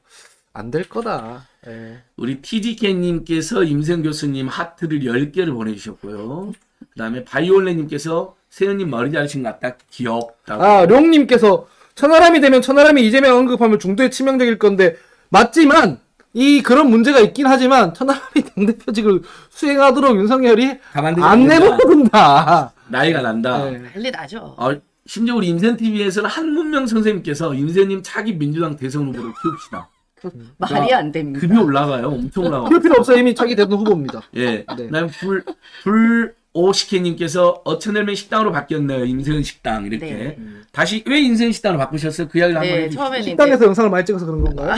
안 될 거다. 네. 우리 티지케이님께서 임세훈 교수님 하트를 열 개를 보내주셨고요. 그 다음에 바이올렛님께서 세은님 머리 자르신 것 같다. 귀엽다고. 아, 룡님께서 천하람이 되면 천하람이 이재명 언급하면 중도에 치명적일 건데 맞지만 이 그런 문제가 있긴 하지만 천하람이 당대표직을 수행하도록 윤석열이 안 내버린다. 나이가 난다. 네. 난리 나죠. 어, 심지어 우리 임센티비에서는 한문명 선생님께서 임세님 차기 민주당 대선 후보를 키웁시다. 그, 그러니까 말이 안 됩니다. 급이 올라가요. 엄청 올라가요. 그럴 필요 없어요. 이미 차기 대선 후보입니다. 예. 네. 그다음 불, 불 오시케님께서 어천열매 식당으로 바뀌었네요. 임세은 식당 이렇게. 네. 다시 왜 임세은 식당으로 바꾸셨어요? 그 이야기를 네, 한번 해주세요. 식당에서 이제... 영상을 많이 찍어서 그런 건가요?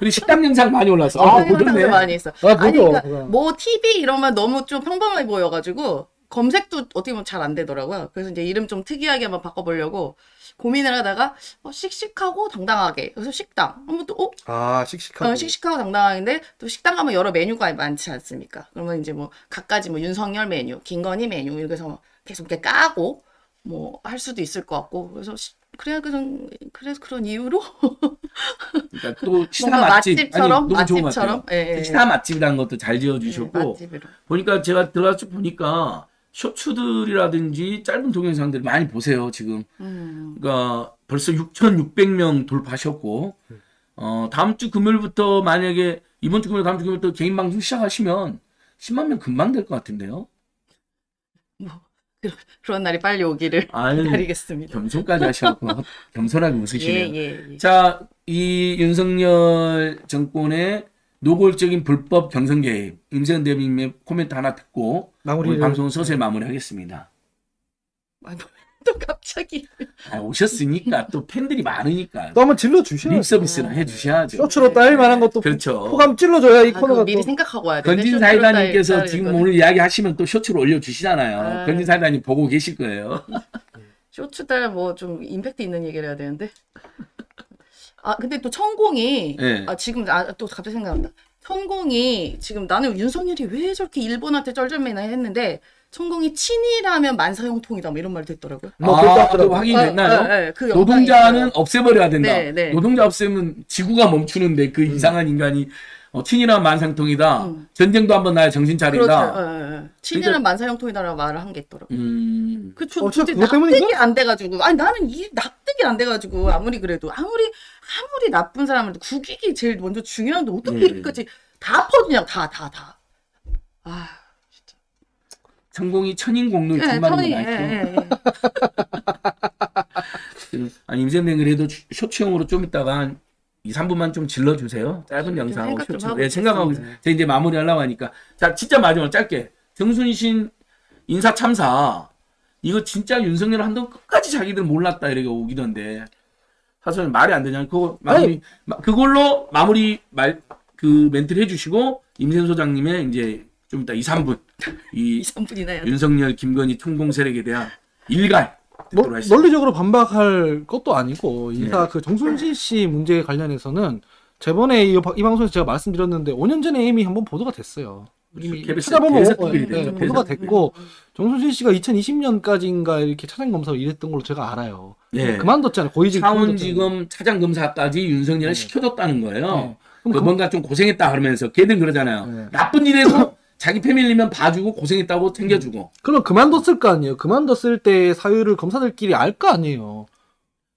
우리 식당 영상 많이 올라서. 어, 아, 보던데. 많이 있어. 아, 아니, 그러니까 뭐 티비 이러면 너무 좀 평범해 보여가지고 검색도 어떻게 보면 잘 안 되더라고요. 그래서 이제 이름 좀 특이하게 한번 바꿔보려고 고민을 하다가 어, 씩씩하고 당당하게. 그래서 식당. 한번 또 어? 아, 씩씩하고. 어, 씩씩하고 당당하게인데 또 식당 가면 여러 메뉴가 많지 않습니까? 그러면 이제 뭐 각가지 뭐 윤석열 메뉴, 김건희 메뉴 이렇게 해서 계속 이렇게 까고 뭐 할 수도 있을 것 같고. 그래서. 그래야 그런 그래서 그런 이유로 그러니까 또 시사 맛집 맛집처럼 아니, 맛집처럼 예, 예. 시사 맛집이라는 것도 잘 지어주셨고 예, 보니까 제가 들어가서 보니까 쇼츠들이라든지 짧은 동영상들을 많이 보세요 지금. 음. 그러니까 벌써 육천육백 명 돌파하셨고 음. 어 다음 주 금요일부터 만약에 이번 주 금요일 다음 주 금요일부터 개인 방송 시작하시면 십만 명 금방 될 것 같은데요. 뭐. 그런 날이 빨리 오기를 아유, 기다리겠습니다. 겸손까지 하셔갖고 겸손하게 웃으시네요. 예, 예, 예. 자, 이 윤석열 정권의 노골적인 불법 경선 개입. 임세은 대변인의 코멘트 하나 듣고 마무리를... 우리 방송은 서서히 마무리하겠습니다. 또 갑자기 아, 오셨으니까 또 팬들이 많으니까 또 한번 질러 주셔야죠. 립서비스나 해 주셔야죠. 쇼츠로 따일 만한 것도 그렇죠. 포감 찔러줘야 이 아, 코너가 미리 또... 생각하고 와야 되는데 건진사이다님께서 지금 거는... 오늘 이야기하시면 또 쇼츠로 올려주시잖아요. 아... 건진사이다님 보고 계실 거예요. 쇼츠달 뭐 좀 임팩트 있는 얘기를 해야 되는데 아 근데 또 천공이 네. 아 지금 아, 또 갑자기 생각난다. 천공이 지금 나는 윤석열이 왜 저렇게 일본한테 쩔쩔매나 했는데 천공이 친일하면 만사형통이다 뭐 이런 말도 했더라고요. 뭐 아, 또 확인됐나요? 아, 아, 아, 그 노동자는 없애버려야 된다. 네, 네. 노동자 없애면 지구가 멈추는데 그 음. 이상한 인간이 어, 친일하면 만사형통이다. 음. 전쟁도 한번 나야 정신 차린다. 그렇죠. 아, 아. 친일하면 근데... 만사형통이다라고 말을 한 게 있더라고요. 음... 그쵸. 어, 납득이 안 돼가지고 아니 나는 이 납득이 안 돼가지고 아무리 그래도 아무리 아무리 나쁜 사람을 국익이 제일 먼저 중요한데 어떻게 이렇게까지 음. 다 퍼주냐고 다 다 다. 아. 천공이 천인공노 네, 정말인 건 알죠. 아니 임세명 그래도 쇼츠용으로 좀 이따가 한 이, 삼 분만 좀 질러주세요. 짧은 영상 쇼츠. 네, 생각하고 있어요. 제가 이제 마무리하려고 하니까. 자, 진짜 마지막 짧게. 정순신 인사 참사. 이거 진짜 윤석열 한동훈 끝까지 자기들 몰랐다 이렇게 오기던데. 사실 말이 안 되냐. 그거 마무리 마, 그걸로 마무리 말 그 멘트를 해주시고 임세훈 소장님의 이제. 좀 이따 이, 삼 분 이 삼 분이나요? 윤석열, 김건희 총공 세력에 대한 일갈 논, 논리적으로 반박할 것도 아니고 인사 네. 그 정순신 씨 문제에 관련해서는 저번에 이, 이 방송에서 제가 말씀드렸는데 오 년 전에 이미 한번 보도가 됐어요. 이미 찾아보면 오, 네, 네, 보도가 됐고 정순신 씨가 이천이십 년까지인가 이렇게 차장검사로 일했던 걸로 제가 알아요. 네. 그만뒀잖아요. 고위직 차원지검 차장검사까지 윤석열을 네. 시켜줬다는 거예요. 네. 그럼 그 뭔가 좀 고생했다 그러면서 걔들 그러잖아요. 네. 나쁜 일에서 자기 패밀리면 봐주고 고생했다고 챙겨주고. 음. 그럼 그만뒀을 거 아니에요. 그만뒀을 때 사유를 검사들끼리 알 거 아니에요.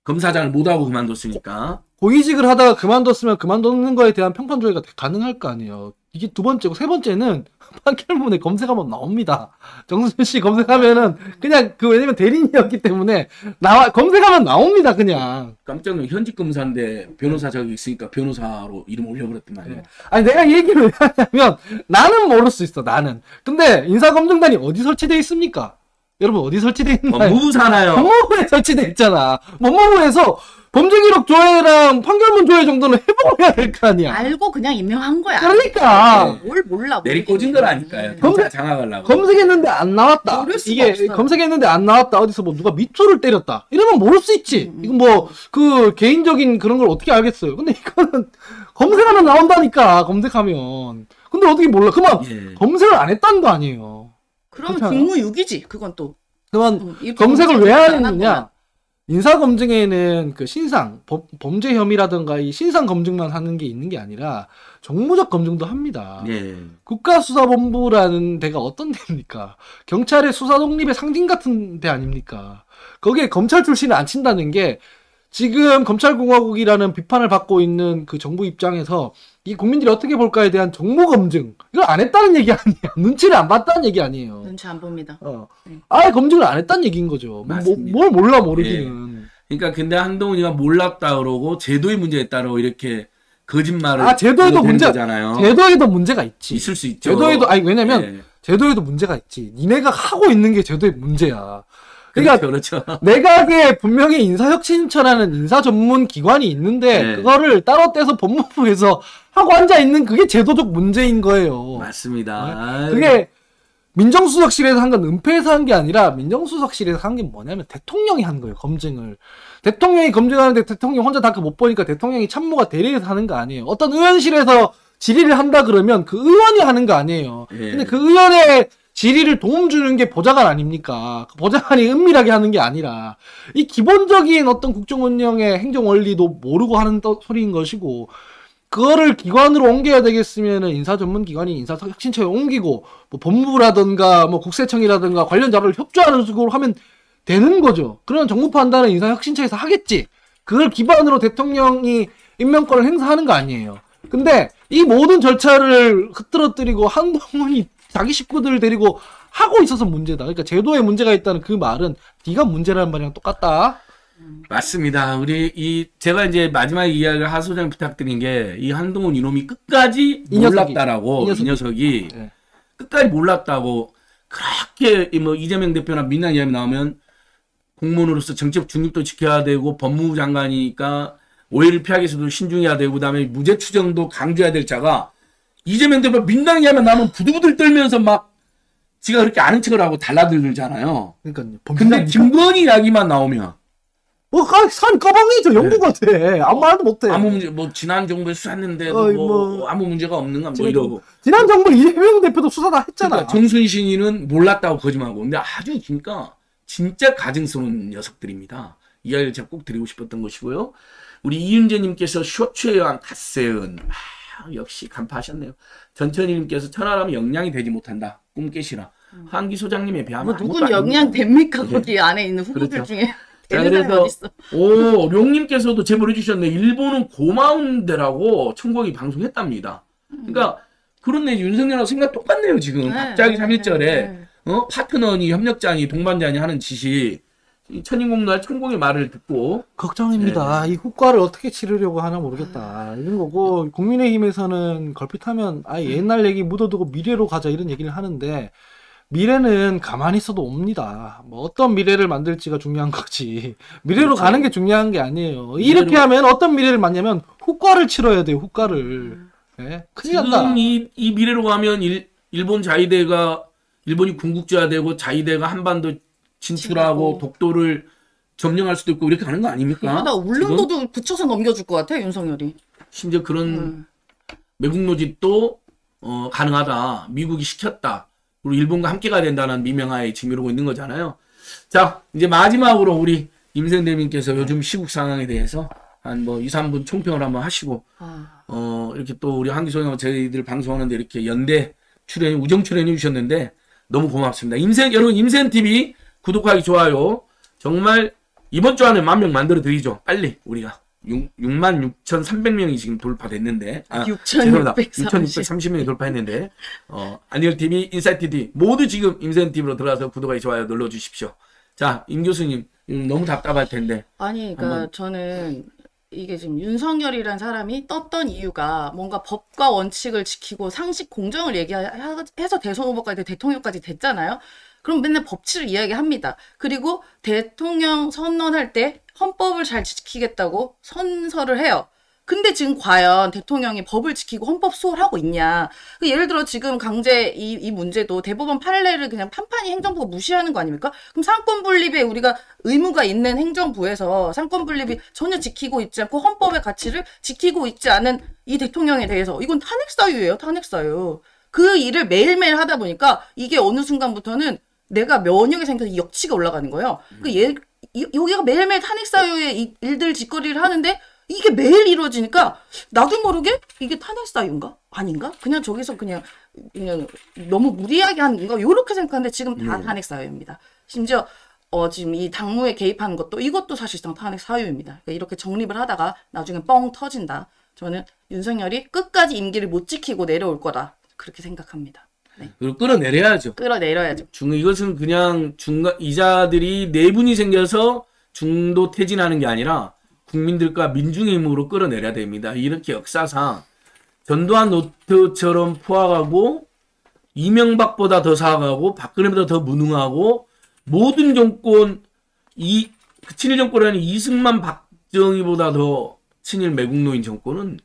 검사장을 못하고 그만뒀으니까. 고, 고위직을 하다가 그만뒀으면 그만뒀는 거에 대한 평판 조회가 가능할 거 아니에요. 이게 두 번째고 세 번째는 판결문에 검색하면 나옵니다. 정순신 씨 검색하면은 그냥 그 왜냐면 대리인이었기 때문에 나와 검색하면 나옵니다 그냥. 깜짝 놀라 현직 검사인데 변호사 자격이 있으니까 변호사로 이름 올려버렸단 말이에요. 아니 내가 얘기를 왜 하냐면 나는 모를 수 있어 나는. 근데 인사검증단이 어디 설치돼 있습니까? 여러분 어디 설치돼 있나요? 법무부잖아요. 법무부에 설치돼 있잖아. 법무부에서. 범죄기록 조회랑 판결문 조회 정도는 해보고 해야 될 거 아니야. 알고 그냥 임명한 거야. 그러니까. 뭘 몰라. 내리 꽂은 거라니까요. 검사 장악하려고. 검색했는데 안 나왔다. 이게 없어. 검색했는데 안 나왔다. 어디서 뭐 누가 미투를 때렸다. 이러면 모를 수 있지. 음. 이건 뭐 그 개인적인 그런 걸 어떻게 알겠어요. 근데 이거는 검색하면 나온다니까. 검색하면. 근데 어떻게 몰라. 그만 예. 검색을 안 했다는 거 아니에요. 그럼 직무유기지. 그건 또. 그만 음, 검색을 왜 안 했느냐. 인사검증에는 그 신상, 범, 범죄 혐의라든가 이 신상 검증만 하는 게 있는 게 아니라 정무적 검증도 합니다. 네. 국가수사본부라는 데가 어떤 데입니까? 경찰의 수사 독립의 상징 같은 데 아닙니까? 거기에 검찰 출신을 안 친다는 게 지금 검찰공화국이라는 비판을 받고 있는 그 정부 입장에서 이 국민들이 어떻게 볼까에 대한 정무 검증. 이걸 안 했다는 얘기 아니에요. 눈치를 안 봤다는 얘기 아니에요. 눈치 안 봅니다. 어. 네. 아예 검증을 안 했다는 얘기인 거죠. 맞습니다. 뭐, 뭘 몰라 모르기는. 네. 그러니까 근데 한동훈이가 몰랐다 그러고 제도의 문제에 따라 이렇게 거짓말을 아 제도에도 문제잖아요. 제도에도 문제가 있지. 있을 수 있죠. 제도에도 아니 왜냐면 네. 제도에도 문제가 있지. 니네가 하고 있는 게 제도의 문제야. 그러니까 그렇죠. 내각에 분명히 인사혁신처라는 인사 전문 기관이 있는데 네. 그거를 따로 떼서 법무부에서 하고 앉아 있는 그게 제도적 문제인 거예요. 맞습니다. 그게 민정수석실에서 한 건 은폐해서 한 게 아니라 민정수석실에서 한 게 뭐냐면 대통령이 한 거예요. 검증을. 대통령이 검증하는데 대통령 혼자 다 못 보니까 대통령이 참모가 대리해서 하는 거 아니에요. 어떤 의원실에서 질의를 한다 그러면 그 의원이 하는 거 아니에요. 네. 근데 그 의원의 질의를 도움 주는 게 보좌관 아닙니까? 보좌관이 은밀하게 하는 게 아니라 이 기본적인 어떤 국정 운영의 행정 원리도 모르고 하는 떠, 소리인 것이고 그거를 기관으로 옮겨야 되겠으면은 인사 전문 기관이 인사 혁신처에 옮기고 뭐 법무부라든가 뭐 국세청이라든가 관련 자료를 협조하는 식으로 하면 되는 거죠. 그런 정부 판단은 인사 혁신처에서 하겠지. 그걸 기반으로 대통령이 임명권을 행사하는 거 아니에요. 근데 이 모든 절차를 흐트러뜨리고 한동훈이 자기 식구들을 데리고 하고 있어서 문제다. 그러니까 제도에 문제가 있다는 그 말은 네가 문제라는 말이랑 똑같다. 음. 맞습니다. 우리 이 제가 이제 마지막 이야기를 하 소장 부탁드린 게 이 한동훈 이놈이 끝까지 이 몰랐다라고 이 녀석이, 이 녀석이 네. 끝까지 몰랐다고 그렇게 뭐 이재명 대표나 민낯 이야기 나오면 공무원으로서 정치적 중립도 지켜야 되고 법무부 장관이니까 오해를 피하기 위해서도 신중해야 되고 그다음에 무죄 추정도 강조해야 될 자가 이재명 대표 민낯 이야기만 나오면 부들부들 떨면서 막 지가 그렇게 아는 척을 하고 달라들잖아요. 그러니까요. 근데 김건희 이야기만 나오면 뭐산 까방이죠. 영국 같아. 네. 아무 말도 못해. 아무 문제 뭐 지난 정부에 수사했는데도 어이, 뭐, 뭐 아무 문제가 없는 건 뭐 이러고 지난 정부 이재명 대표도 수사 다 했잖아. 그러니까 정순신이는 몰랐다고 거짓말하고 근데 아주 그러니까 진짜 가증스러운 녀석들입니다. 이야기를 제가 꼭 드리고 싶었던 것이고요. 우리 이윤재님께서 쇼츠에 의한 갓세은 아, 역시 간파하셨네요. 전천희님께서 천하라면 역량이 되지 못한다. 꿈 깨시라. 음. 한기 소장님에 비하면 뭐 누군 역량 됩니까? 네. 거기 안에 있는 후보들 그렇죠. 중에. 자, 그래서, 오, 룡님께서도 제보를 해주셨네. 일본은 고마운 데라고 청국이 방송했답니다. 그러니까, 그렇네. 윤석열하고 생각 똑같네요, 지금. 네, 갑자기 삼 일절에, 네, 네. 어? 파트너니, 협력자니, 동반자니 하는 짓이, 천인공날 천국의 말을 듣고. 걱정입니다. 네. 이 국가를 어떻게 치르려고 하나 모르겠다. 이런 거고, 국민의힘에서는 걸핏하면, 아, 옛날 얘기 묻어두고 미래로 가자 이런 얘기를 하는데, 미래는 가만히 있어도 옵니다. 뭐 어떤 미래를 만들지가 중요한 거지. 미래로 그렇죠. 가는 게 중요한 게 아니에요. 이렇게 하면 어떤 미래를 맞냐면 후과를 치러야 돼요. 후과를. 네? 큰일 난다. 지금 이, 이 미래로 가면 일, 일본 자위대가 일본이 군국주화되고 자위대가 한반도 진출하고 지금. 독도를 점령할 수도 있고 이렇게 가는 거 아닙니까? 나 울릉도도 붙여서 넘겨줄 것 같아 윤석열이. 심지어 그런 음. 매국노집도 어, 가능하다. 미국이 시켰다. 우리 일본과 함께 가야 된다는 미명하에 지금 이러고 있는 거잖아요. 자, 이제 마지막으로 우리 임세은 대님께서 요즘 시국 상황에 대해서 한 뭐 이, 삼 분 총평을 한번 하시고, 아... 어, 이렇게 또 우리 한기 소장과 저희들 방송하는데 이렇게 연대 출연, 우정 출연해 주셨는데 너무 고맙습니다. 임세은, 여러분, 임세은 티비 구독하기, 좋아요. 정말 이번 주 안에 만 명 만들어 드리죠. 빨리 우리가. 육만 육천삼백 명이 지금 돌파됐는데, 아, 죄송합니다. 육천육백삼십 명이 돌파했는데, 어, 안진걸티비, 인사이트티비, 모두 지금 임세은티비로 들어가서 구독하기, 좋아요 눌러주십시오. 자, 임 교수님, 너무 답답할 텐데. 아니, 그러니까 한번. 저는 이게 지금 윤석열이란 사람이 떴던 이유가 뭔가 법과 원칙을 지키고 상식 공정을 얘기해서 대선 후보까지 대통령까지 됐잖아요. 그럼 맨날 법치를 이야기합니다. 그리고 대통령 선언할 때 헌법을 잘 지키겠다고 선서를 해요. 근데 지금 과연 대통령이 법을 지키고 헌법 수호하고 있냐. 예를 들어 지금 강제 이, 이 문제도 대법원 판례를 그냥 판판히 행정부가 무시하는 거 아닙니까? 그럼 상권 분립에 우리가 의무가 있는 행정부에서 상권 분립이 전혀 지키고 있지 않고 헌법의 가치를 지키고 있지 않은 이 대통령에 대해서 이건 탄핵 사유예요. 탄핵 사유. 그 일을 매일매일 하다 보니까 이게 어느 순간부터는 내가 면역이 생겨서 역치가 올라가는 거예요. 음. 그 얘, 이, 여기가 매일매일 탄핵사유의 일들 짓거리를 하는데 이게 매일 이루어지니까 나도 모르게 이게 탄핵사유인가? 아닌가? 그냥 저기서 그냥, 그냥 너무 무리하게 하는 건가? 이렇게 생각하는데 지금 다 음. 탄핵사유입니다. 심지어 어, 지금 이 당무에 개입하는 것도 이것도 사실상 탄핵사유입니다. 그러니까 이렇게 정립을 하다가 나중에 뻥 터진다. 저는 윤석열이 끝까지 임기를 못 지키고 내려올 거다. 그렇게 생각합니다. 네. 그리고 끌어내려야죠. 끌어내려야죠. 중, 이것은 그냥 중간, 이자들이 내분이 생겨서 중도 퇴진하는 게 아니라 국민들과 민중의 힘으로 끌어내려야 됩니다. 이렇게 역사상 전두환 노트처럼 포악하고 이명박보다 더 사악하고 박근혜보다 더 무능하고 모든 정권, 이, 그 친일 정권이라는 이승만 박정희보다 더 친일 매국노인 정권은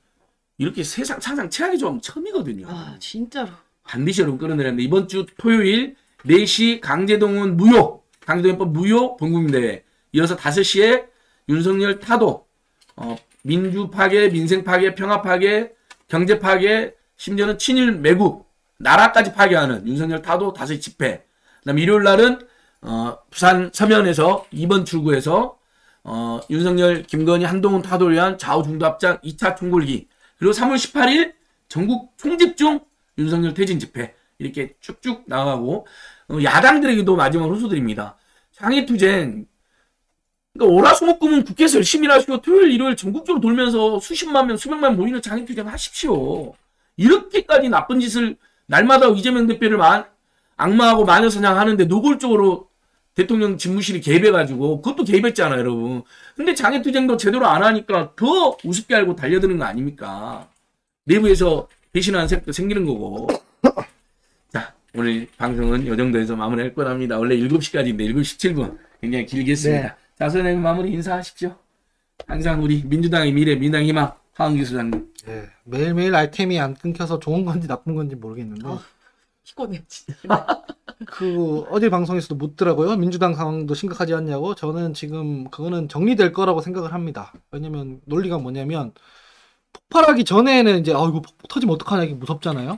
이렇게 세상, 사상 최악의 조합은 처음이거든요. 아, 진짜로. 반드시 여러분 끌어내렸는데, 이번 주 토요일 네 시 강제동원 무효, 강제동원법 무효 본국민대회. 이어서 다섯 시에 윤석열 타도, 어, 민주 파괴, 민생 파괴, 평화 파괴, 경제 파괴, 심지어는 친일 매국, 나라까지 파괴하는 윤석열 타도 다섯 시 집회. 그 다음에 일요일 날은, 어, 부산 서면에서 이 번 출구에서, 어, 윤석열, 김건희, 한동훈 타도를 위한 좌우중도 합작 이 차 총궐기. 그리고 삼월 십팔일 전국 총집중 윤석열 퇴진 집회 이렇게 쭉쭉 나가고 야당들에게도 마지막으로 호소드립니다. 항해투쟁 그러니까 오라수목금은 국회에서 열심히 하시고 토요일 일요일 전국적으로 돌면서 수십만 명 수백만 모이는 항해투쟁 하십시오. 이렇게까지 나쁜 짓을 날마다 이재명 대표를 만, 악마하고 마녀사냥하는데 노골적으로 대통령 집무실이 개입해가지고, 그것도 개입했잖아요, 여러분. 근데 장애투쟁도 제대로 안 하니까 더 우습게 알고 달려드는 거 아닙니까? 내부에서 배신하는 세력도 생기는 거고. 자, 오늘 방송은 이 정도에서 마무리할 거랍니다. 원래 일곱 시까지인데 일곱 시 십칠 분. 굉장히 길게 했습니다. 네. 자, 선생님 마무리 인사하십시오. 항상 우리 민주당의 미래, 민주당 희망, 하헌기 소장님. 네, 매일매일 알템이 안 끊겨서 좋은 건지 나쁜 건지 모르겠는데. 어. 피곤해 진짜. 그 어제 방송에서도 묻더라고요. 민주당 상황도 심각하지 않냐고. 저는 지금 그거는 정리될 거라고 생각을 합니다. 왜냐면 논리가 뭐냐면, 폭발하기 전에는 이제 아 이거 폭 터지면 어떡하냐 이게 무섭잖아요.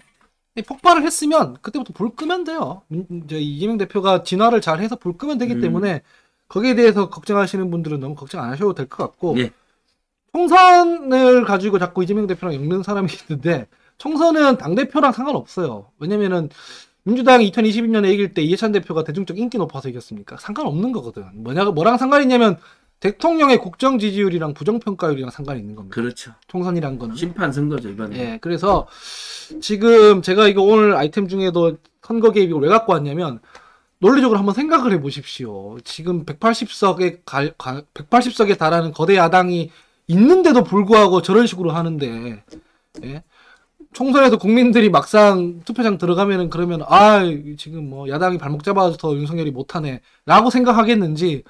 근데 폭발을 했으면 그때부터 불 끄면 돼요. 이제 이재명 대표가 진화를 잘 해서 불 끄면 되기 음. 때문에 거기에 대해서 걱정하시는 분들은 너무 걱정 안 하셔도 될 것 같고, 예. 총선을 가지고 자꾸 이재명 대표랑 엮는 사람이 있는데, 총선은 당대표랑 상관없어요. 왜냐면은 민주당이 이천이십이 년에 이길 때 이해찬 대표가 대중적 인기 높아서 이겼습니까? 상관없는 거거든. 뭐냐, 뭐랑 상관이 있냐면 대통령의 국정 지지율이랑 부정평가율이랑 상관이 있는 겁니다. 그렇죠. 총선이란 거는. 심판 선거죠, 이번에. 예, 그래서 지금 제가 이거 오늘 아이템 중에도 선거 개입이 왜 갖고 왔냐면, 논리적으로 한번 생각을 해보십시오. 지금 백팔십 석에, 갈, 백팔십 석에 달하는 거대 야당이 있는데도 불구하고 저런 식으로 하는데, 예. 총선에서 국민들이 막상 투표장 들어가면은 그러면 아 지금 뭐 야당이 발목 잡아서 윤석열이 못하네 라고 생각하겠는지,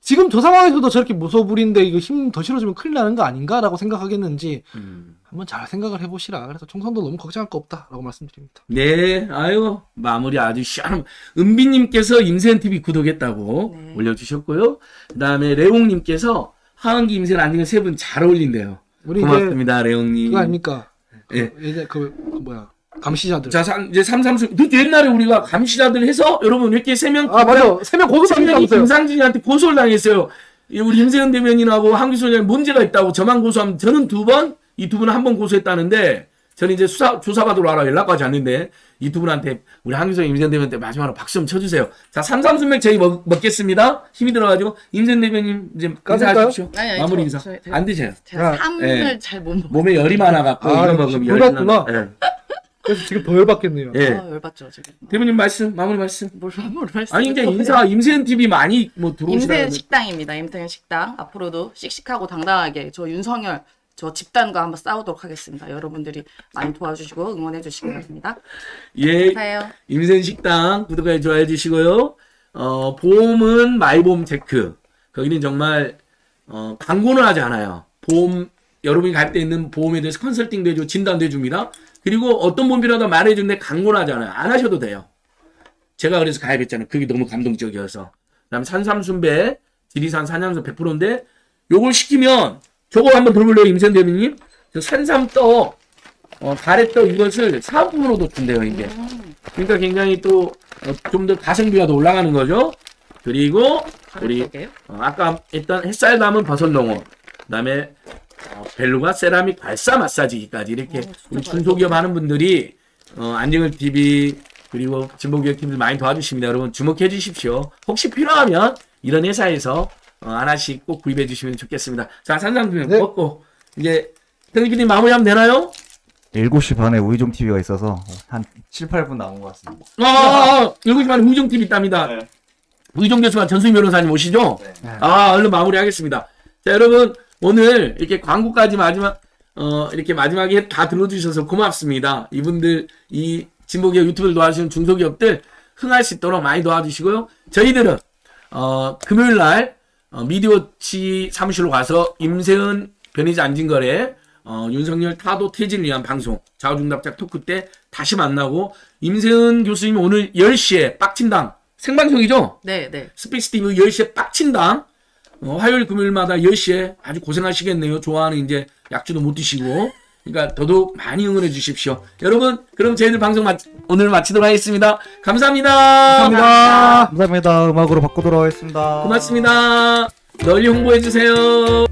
지금 저 상황에서도 저렇게 무소불인데 이거 힘 더 실어주면 큰일 나는 거 아닌가 라고 생각하겠는지 음. 한번 잘 생각을 해보시라. 그래서 총선도 너무 걱정할 거 없다 라고 말씀드립니다. 네, 아유 마무리 아주 시원한. 은비님께서 임세은티비 구독했다고 네. 올려주셨고요. 그 다음에 레옹님께서 하헌기 임세은 안진걸 세 분 잘 어울린대요. 고맙습니다 레옹님. 그거 아닙니까? 예. 이제 그, 그 뭐야 감시자들. 자, 삼, 이제 삼삼수. 그 옛날에 우리가 감시자들 해서 여러분 이렇게 세 명. 아 맞아요. 세 명 고소 당했어요. 김상진이한테 고소를 당했어요. 우리 임세은 대변인하고 한기 소장이 문제가 있다고 저만 고소하면 저는 두 번, 이 두 분은 한 번 고소했다는데, 저는 이제 수사 조사받으러 와라 연락까지 왔는데 이 두 분한테 우리 한기 소장 임세은 대변인한테 마지막으로 박수 좀 쳐주세요. 자, 삼삼수맥 저희 먹, 먹겠습니다. 힘이 들어가지고 임세은 대변인 이제 인사하십시오. 아니, 아니, 마무리 저, 인사. 저, 저, 안 드세요. 제가 삼을 예. 잘 못 먹어요. 몸에 열이 많아갖고 아, 이거 먹으면 열이 나나. 예. 그래서 지금 더 열받겠네요. 예. 아, 열받죠 지금. 대변인 말씀, 마무리 말씀. 뭘 마무리 말씀? 아니 이제 인사 임세은 티비 많이 뭐 들어오시라고. 임세은 식당입니다. 임세은 식당 앞으로도 씩씩하고 당당하게 저 윤석열. 저 집단과 한번 싸우도록 하겠습니다. 여러분들이 많이 도와주시고 응원해 주시기 바랍니다. 예, 감사해요. 임세은 식당 구독해 좋아해 주시고요. 어, 보험은 마이보험 체크. 거기는 정말 어, 광고는 하지 않아요. 보험 여러분이 갈 때 있는 보험에 대해서 컨설팅도 해주고 진단도 해줍니다. 그리고 어떤 보험비라도 말해주는데 광고는 하지 않아요. 안 하셔도 돼요. 제가 그래서 가입했잖아요. 그게 너무 감동적이어서. 그 다음에 산삼순배, 지리산 산양수 백 퍼센트인데 요걸 시키면 저거 한번 돌볼래요, 임세은 대변인님? 저 산삼떡, 어, 가래떡 이것을 사은품으로도 준대요, 이게. 그러니까 굉장히 또, 어, 좀 더 가성비가 더 올라가는 거죠. 그리고, 우리, 어, 아까 했던 햇살 담은 버섯 농업. 그 다음에, 어, 벨루가 세라믹 발사 마사지기까지. 이렇게, 오, 우리 중소기업 하는 분들이, 어, 안진걸 티비, 그리고 진보기획팀들 많이 도와주십니다. 여러분, 주목해 주십시오. 혹시 필요하면, 이런 회사에서, 어, 하나씩 꼭 구입해 주시면 좋겠습니다. 자, 산삼두면 네. 먹고 이제 형님 마무리하면 되나요? 일곱 시 반에 우희종 티비가 있어서 한 칠, 팔 분 남은 것 같습니다. 아, 일곱 시 반에 우희종 티비 있답니다. 네. 우희종 교수가 전수희 변호사님 오시죠? 네. 아, 얼른 마무리하겠습니다. 자, 여러분 오늘 이렇게 광고까지 마지막 어, 이렇게 마지막에 다 들어주셔서 고맙습니다. 이분들 이 진보기업 유튜브를 도와주시는 중소기업들 흥할 수 있도록 많이 도와주시고요. 저희들은 어, 금요일 날 어, 미디어치 사무실로 가서 임세은 변희재 안진걸의 어, 윤석열 타도 퇴진을 위한 방송 좌우중답작 토크 때 다시 만나고, 임세은 교수님 오늘 열 시에 빡친당 생방송이죠? 네네. 스픽스티브 열 시에 빡친당 어, 화요일 금요일마다 열 시에 아주 고생하시겠네요. 좋아하는 이제 약주도 못 드시고. 그러니까 더더욱 많이 응원해 주십시오. 여러분 그럼 저희들 방송 마, 오늘 마치도록 하겠습니다. 감사합니다. 감사합니다. 감사합니다. 음악으로 바꾸도록 하겠습니다. 고맙습니다. 널리 홍보해 주세요.